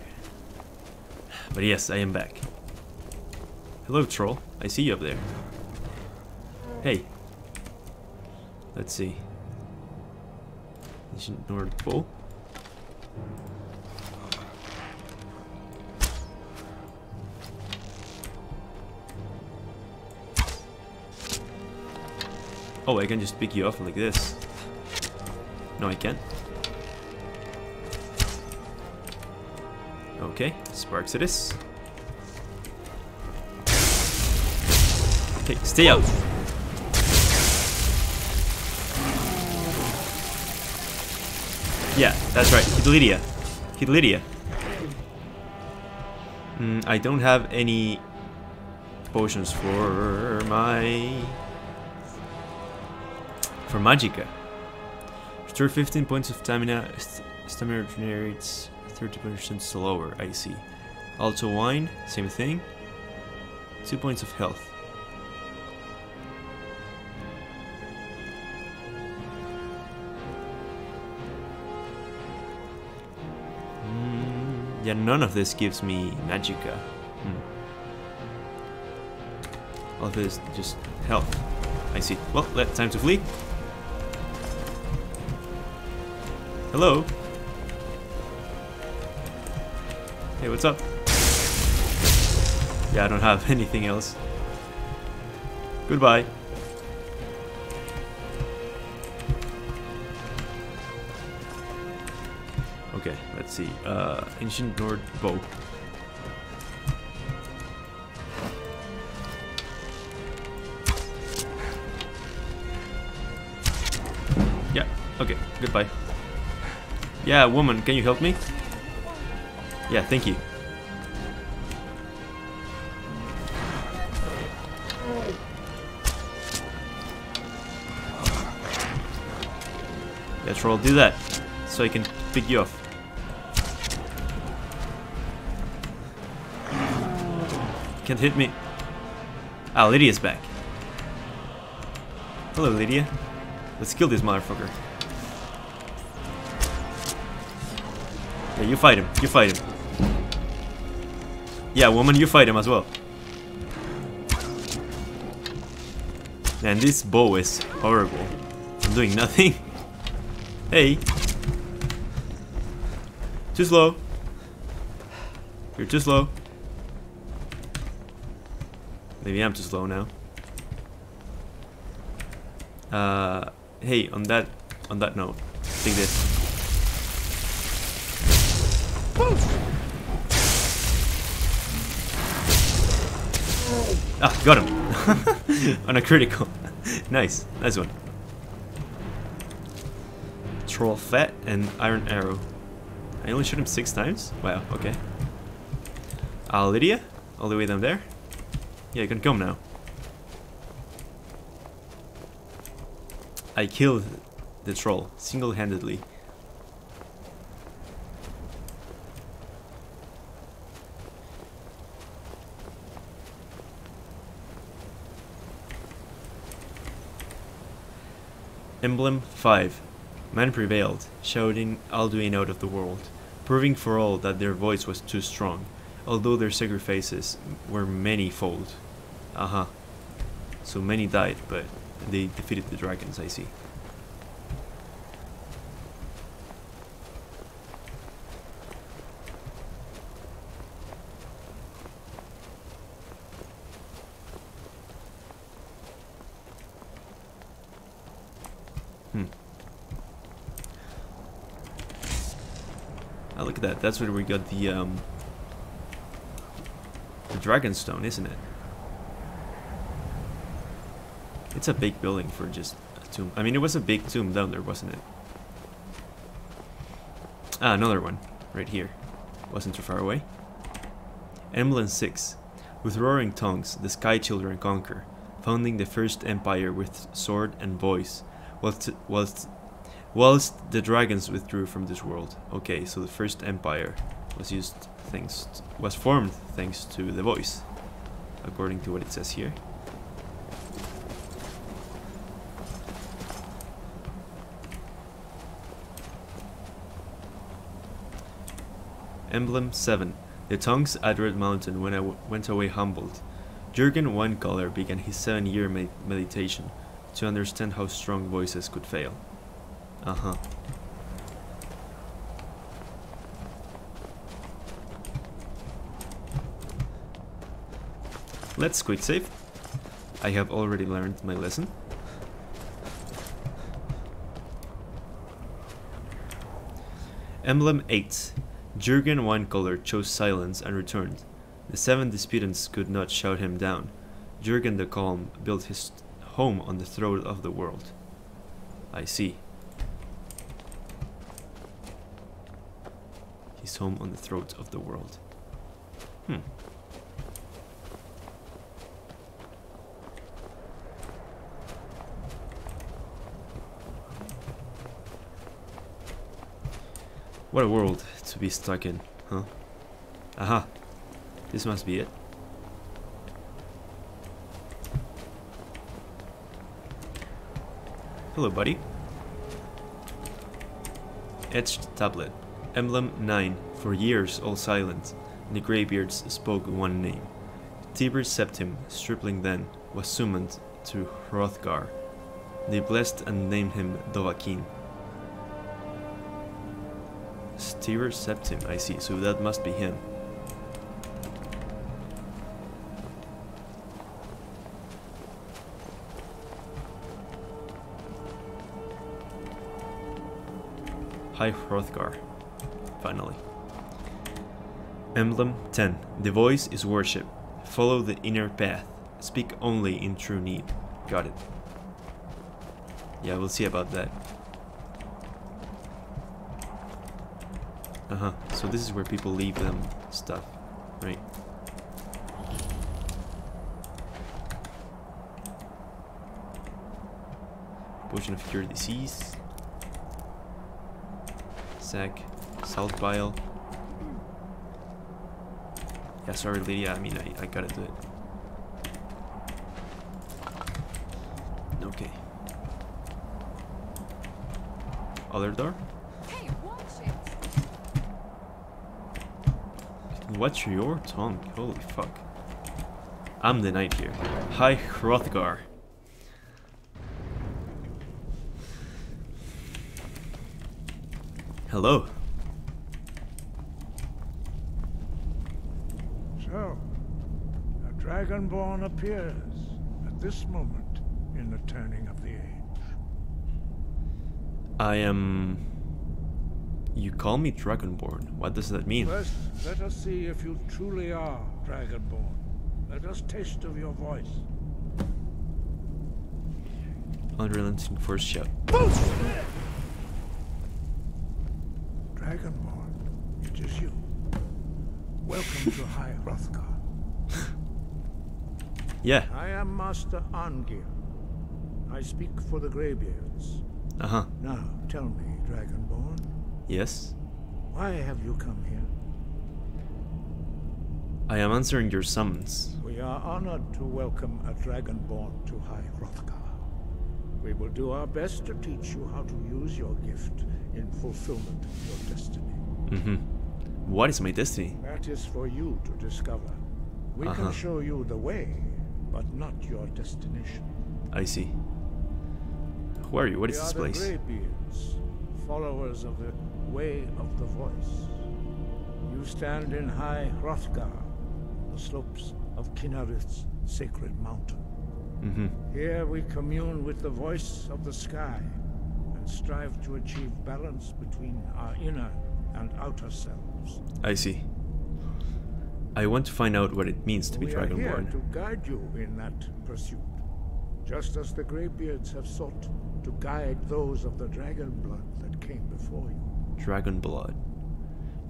But yes, I am back. Hello, troll. I see you up there. Hey. Let's see. Ancient Nord bow. Oh, I can just pick you off like this. No, I can't. Okay, sparks it is. Okay, stay out. Yeah, that's right. Hit Lydia. Hit Lydia. Mm, I don't have any potions for my for Magicka. Restore fifteen points of stamina. St stamina regenerates thirty percent slower, I see. Also wine, same thing. Two points of health. Mm, yeah, none of this gives me Magicka. Hmm. All of this just health. I see. Well, let time to flee. Hello. Hey, what's up? Yeah, I don't have anything else. Goodbye. Okay, let's see. Uh, Ancient Nord bow. Yeah, okay, goodbye. Yeah, woman, can you help me? Yeah, thank you. Yeah, sure, I'll do that, so I can pick you off. Can't hit me. Ah, Lydia's back. Hello, Lydia. Let's kill this motherfucker. Yeah, you fight him. You fight him. Yeah, woman, you fight him as well. Man, this bow is horrible. I'm doing nothing. Hey. Too slow. You're too slow. Maybe I'm too slow now. Uh, hey, on that, on that note, take this. Ah, got him! On a critical. Nice, nice one. Troll Fat and Iron Arrow. I only shoot him six times? Wow, okay. Ah, uh, Lydia? All the way down there? Yeah, you can come now. I killed the troll single-handedly. Emblem five. Man prevailed, shouting Alduin out of the world, proving for all that their voice was too strong, although their sacrifices were many-fold. Aha. Uh-huh. So many died, but they defeated the dragons, I see. That's where we got the um, the Dragonstone, isn't it? It's a big building for just a tomb. I mean, it was a big tomb down there, wasn't it? Ah, another one right here. Wasn't too far away. Emblem six. With roaring tongues, the Sky Children conquer, founding the first empire with sword and voice, whilst whilst. Whilst the dragons withdrew from this world. Okay, so the first empire was used thanks to, was formed thanks to the voice, according to what it says here. Emblem seven. The tongues at Red Mountain when I w went away humbled. Jurgen Windcaller began his seven-year med meditation to understand how strong voices could fail. Uh-huh. Let's quick save. I have already learned my lesson. Emblem eight. Jurgen Windcaller chose silence and returned. The seven disputants could not shout him down. Jurgen the Calm built his home on the throat of the world. I see. Home on the throat of the world. Hmm. What a world to be stuck in, huh? Aha. This must be it. Hello, buddy. Etched tablet. Emblem nine. For years all silent, and the Greybeards spoke one name. Tiber Septim, stripling then, was summoned to Hrothgar. They blessed and named him Dovahkiin. Tiber Septim, I see, so that must be him. High Hrothgar, finally. Emblem ten. The voice is worship. Follow the inner path. Speak only in true need. Got it. Yeah, we'll see about that. Uh-huh. So this is where people leave them stuff, right? Potion of Cure Disease. Sack. Salt vial. Yeah, sorry, Lydia. I mean, I, I gotta do it. Okay. Other door? Hey, watch it. Watch your tongue. Holy fuck. I'm the knight here. High Hrothgar. Hello. Dragonborn appears at this moment in the turning of the age. I am... You call me Dragonborn. What does that mean? First, let us see if you truly are Dragonborn. Let us taste of your voice. Unrelenting Force shout. Bullshit! Dragonborn, it is you. Welcome to High Hrothgar. Yeah. I am Master Einarth. I speak for the Greybeards. Uh-huh. Now, tell me, Dragonborn. Yes? Why have you come here? I am answering your summons. We are honored to welcome a Dragonborn to High Hrothgar. We will do our best to teach you how to use your gift in fulfillment of your destiny. Mm-hmm. What is my destiny? That is for you to discover. We uh-huh. can show you the way, but not your destination. I see. Who are you? What we is this place? We are the Greybeards, followers of the Way of the Voice. You stand in High Hrothgar, the slopes of Kynareth's sacred mountain. Mm-hmm. Here we commune with the voice of the sky and strive to achieve balance between our inner and outer selves. I see. I want to find out what it means to be Dragonborn. We are here to guide you in that pursuit, just as the Greybeards have sought to guide those of the dragon blood that came before you. Dragon blood.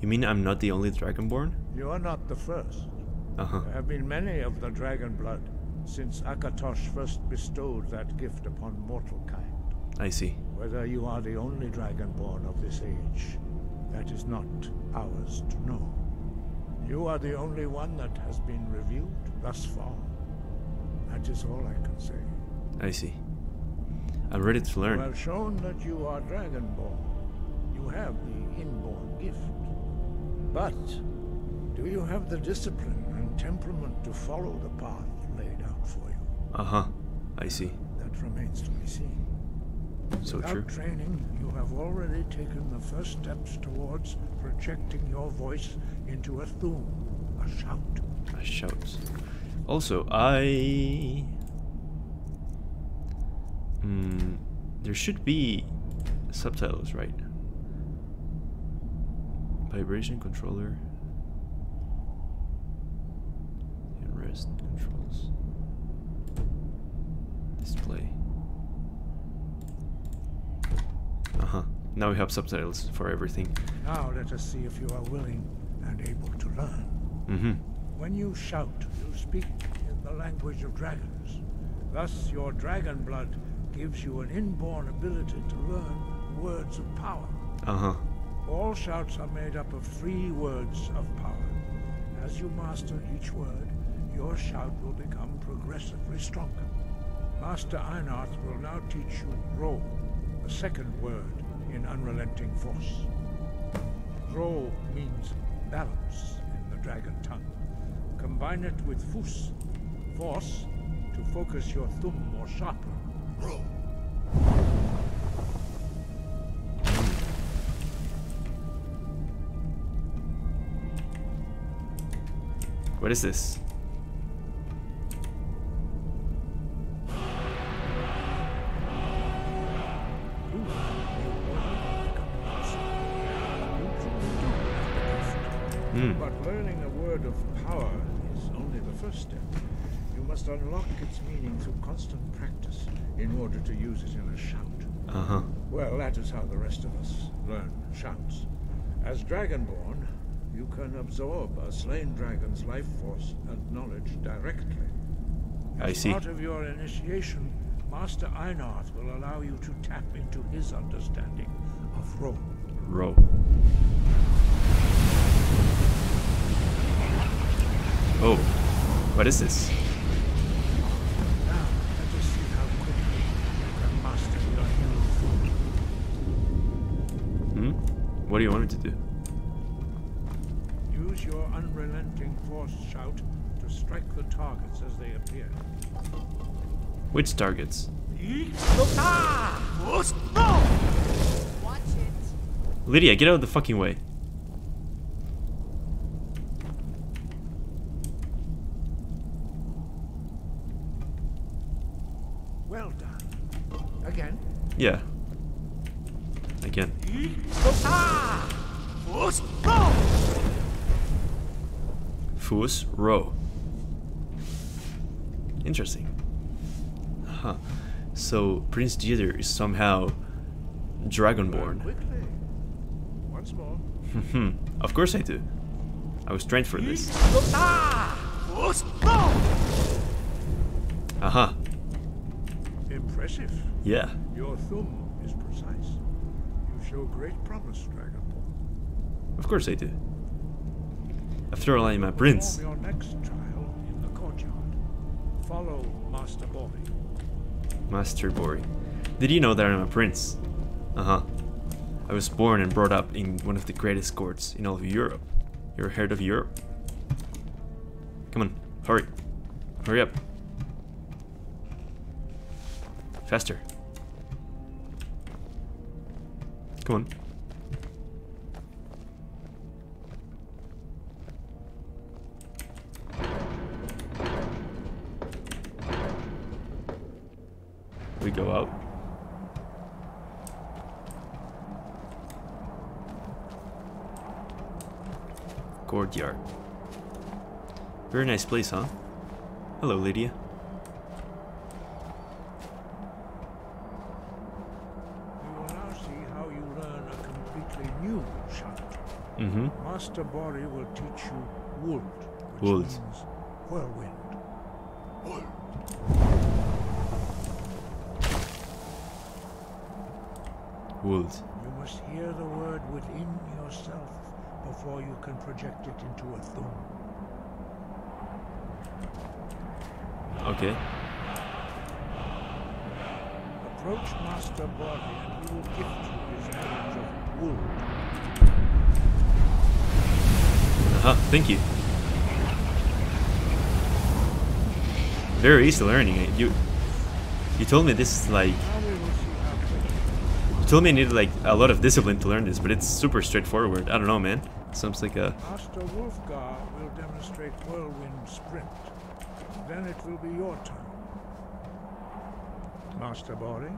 You mean I'm not the only Dragonborn? You are not the first. Uh-huh. There have been many of the dragon blood since Akatosh first bestowed that gift upon mortal kind. I see. Whether you are the only Dragonborn of this age, that is not ours to know. You are the only one that has been revealed thus far. That is all I can say. I see. I'm ready to learn. You have shown that you are Dragonborn. You have the inborn gift. But do you have the discipline and temperament to follow the path laid out for you? Uh-huh. I see. That remains to be seen. So Without true. training, you have already taken the first steps towards projecting your voice into a Thu'um, a shout. A shout. Also, I... Hmm... There should be subtitles, right? Vibration controller. And rest controls. Display. Uh-huh. Now we have subtitles for everything. Now let us see if you are willing and able to learn. Mm-hmm. When you shout, you speak in the language of dragons. Thus, your dragon blood gives you an inborn ability to learn words of power. Uh-huh. All shouts are made up of three words of power. As you master each word, your shout will become progressively stronger. Master Einarth will now teach you Ro, the second word in Unrelenting Force. Ro means balance in the dragon tongue. Combine it with Fus, force, to focus your Thu'um more sharply. Roll. What is this? Mm. But learning a word of power is only the first step. You must unlock its meaning through constant practice in order to use it in a shout. Uh-huh. Well, that is how the rest of us learn shouts. As Dragonborn, you can absorb a slain dragon's life force and knowledge directly. As I see. Part of your initiation, Master Einarth will allow you to tap into his understanding of Ro. Ro. Oh, what is this? Now, let us see how quickly you can master your new Thu'um. Hmm? What do you want me to do? Use your Unrelenting Force shout to strike the targets as they appear. Which targets? Watch it. Lydia, get out of the fucking way. Yeah. Again. Fus Ro. Interesting. Huh. So Prince Jidr is somehow Dragonborn. Once more. Of course I do. I was trained for this. Aha. Uh-huh. Impressive. Yeah. Your Thu'um is precise. You show great promise, Dragon. Of course I do. After all, I am a prince. Your next trial in the courtyard. Follow Master Borri. Master Borri. Did you know that I'm a prince? Uh-huh. I was born and brought up in one of the greatest courts in all of Europe. You're heard of Europe? Come on, hurry. Hurry up. Faster. Come on. We go out. Courtyard. Very nice place, huh? Hello, Lydia. You will now see how you learn a completely new shot. Mm-hmm. Master Borri will teach you wold, which wold. means whirlwind. Wold. You must hear the word within yourself before you can project it into a Thu'um. Okay. Approach Master Borri and he will gift you his knowledge of wold. Aha, thank you. Very easy learning it. You, you told me this is like... You told me I needed like a lot of discipline to learn this, but it's super straightforward. I don't know, man. It sounds like a. Master Hrothgar will demonstrate whirlwind sprint. Then it will be your turn, Master Borri.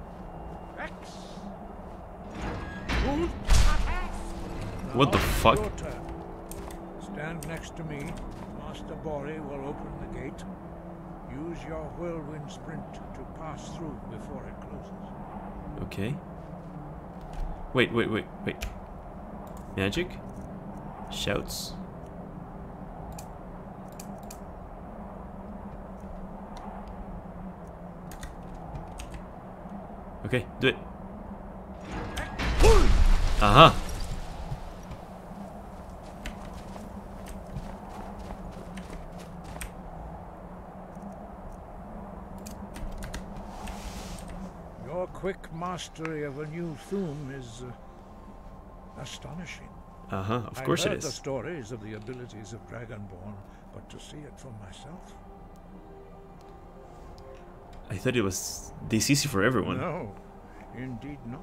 Rex. What the fuck? Your turn. Stand next to me. Master Borri will open the gate. Use your whirlwind sprint to pass through before it closes. Okay. Wait, wait, wait, wait. Magic? Shouts? Okay, do it. Aha! Quick mastery of a new Thu'um is uh, astonishing. Uh-huh, of course it is. I've heard the stories of the abilities of Dragonborn, but to see it for myself. I thought it was this easy for everyone. No, indeed not.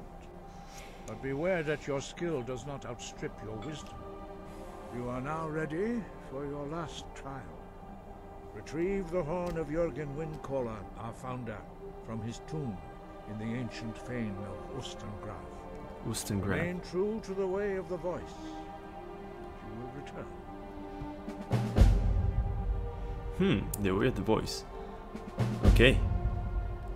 But beware that your skill does not outstrip your wisdom. You are now ready for your last trial. Retrieve the horn of Jurgen Windcaller, our founder, from his tomb in the ancient fane of Ustengrav. Ustengrav. Remain true to the way of the voice. You will return. Hmm, the way of the voice. Okay.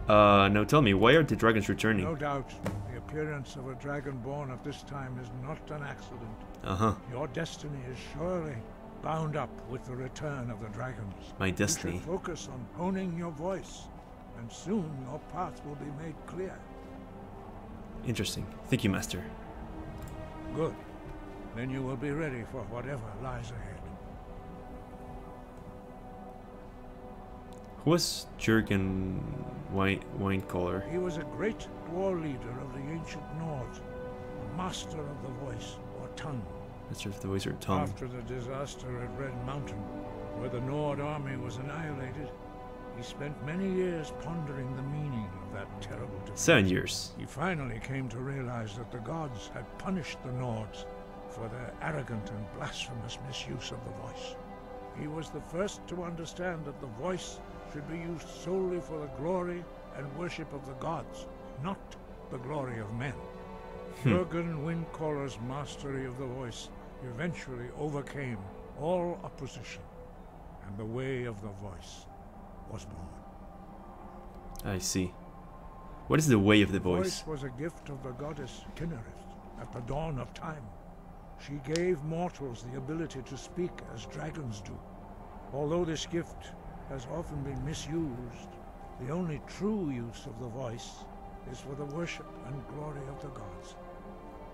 Uh, now tell me, why are the dragons returning? No doubt, the appearance of a dragonborn at this time is not an accident. Uh-huh. Your destiny is surely bound up with the return of the dragons. My destiny. You should focus on honing your voice, and soon your path will be made clear. Interesting. Thank you, Master. Good. Then you will be ready for whatever lies ahead. Who was Jurgen Windcaller? He was a great war leader of the ancient North, a master of the voice or tongue. Master of the voice or tongue. After the disaster at Red Mountain, where the Nord army was annihilated, he spent many years pondering the meaning of that terrible defeat. Seven years. He finally came to realize that the gods had punished the Nords for their arrogant and blasphemous misuse of the voice. He was the first to understand that the voice should be used solely for the glory and worship of the gods, not the glory of men. Hmm. Jurgen Windcaller's mastery of the voice eventually overcame all opposition, and the way of the voice was born. I see. What is the way of the voice? The voice was a gift of the goddess Kynareth at the dawn of time. She gave mortals the ability to speak as dragons do. Although this gift has often been misused, The only true use of the voice is for the worship and glory of the gods.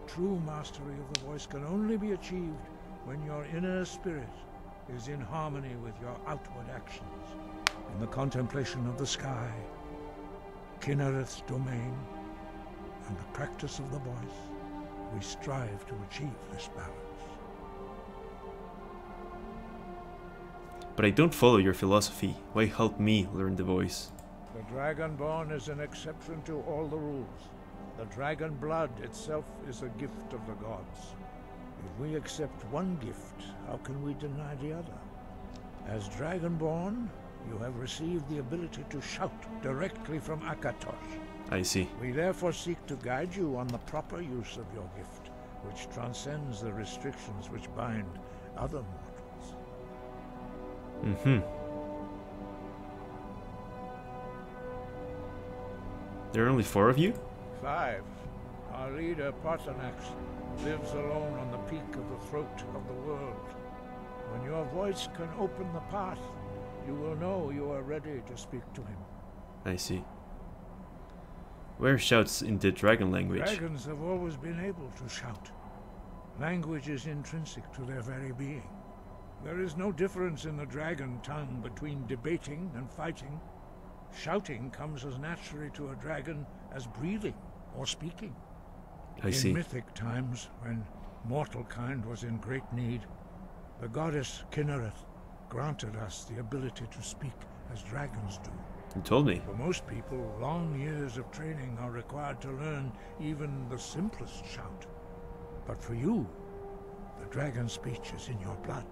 True mastery of the voice can only be achieved when your inner spirit is in harmony with your outward actions. In the contemplation of the sky, Kynareth's domain, and the practice of the voice, we strive to achieve this balance. But I don't follow your philosophy. Why help me learn the voice? The Dragonborn is an exception to all the rules. The dragon blood itself is a gift of the gods. If we accept one gift, how can we deny the other? As Dragonborn, you have received the ability to shout directly from Akatosh. I see. We therefore seek to guide you on the proper use of your gift, which transcends the restrictions which bind other mortals. Mm-hmm. There are only four of you? Five. Our leader, Paarthurnax, lives alone on the peak of the throat of the world. When your voice can open the path, you will know you are ready to speak to him. I see. Where shouts in the dragon language? Dragons have always been able to shout. Language is intrinsic to their very being. There is no difference in the dragon tongue between debating and fighting. Shouting comes as naturally to a dragon as breathing or speaking. I see. In mythic times, when mortal kind was in great need, the goddess Kynareth granted us the ability to speak as dragons do. You told me. For most people, long years of training are required to learn even the simplest shout. But for you, the dragon speech is in your blood,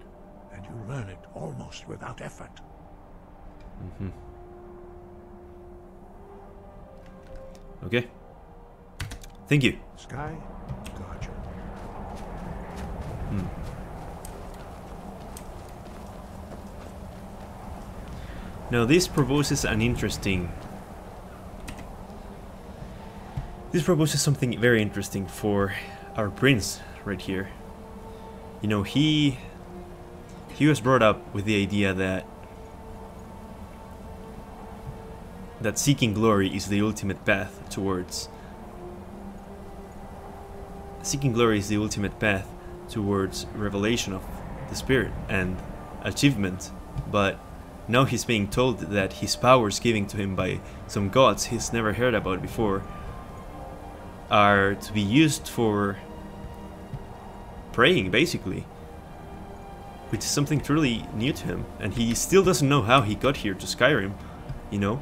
and you learn it almost without effort. Mm-hmm. Okay. Thank you. Sky, guard you. Hmm. Now this proposes an interesting... This proposes something very interesting for our prince right here. You know, he... He was brought up with the idea that... That seeking glory is the ultimate path towards... Seeking glory is the ultimate path towards revelation of the spirit and achievement, but... Now he's being told that his powers given to him by some gods he's never heard about before are to be used for praying, basically, which is something truly new to him, and he still doesn't know how he got here to Skyrim, you know,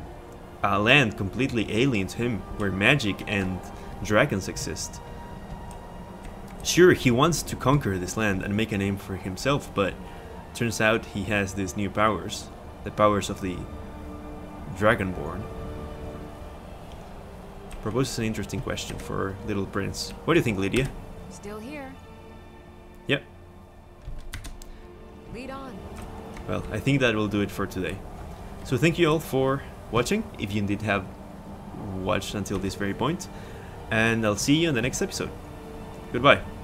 a land completely alien to him, where magic and dragons exist. Sure, he wants to conquer this land and make a name for himself, but turns out he has these new powers. The powers of the Dragonborn. Proposes an interesting question for little prince. What do you think, Lydia? Still here. Yep. Lead on. Well, I think that will do it for today. So thank you all for watching, if you indeed have watched until this very point, and I'll see you in the next episode. Goodbye.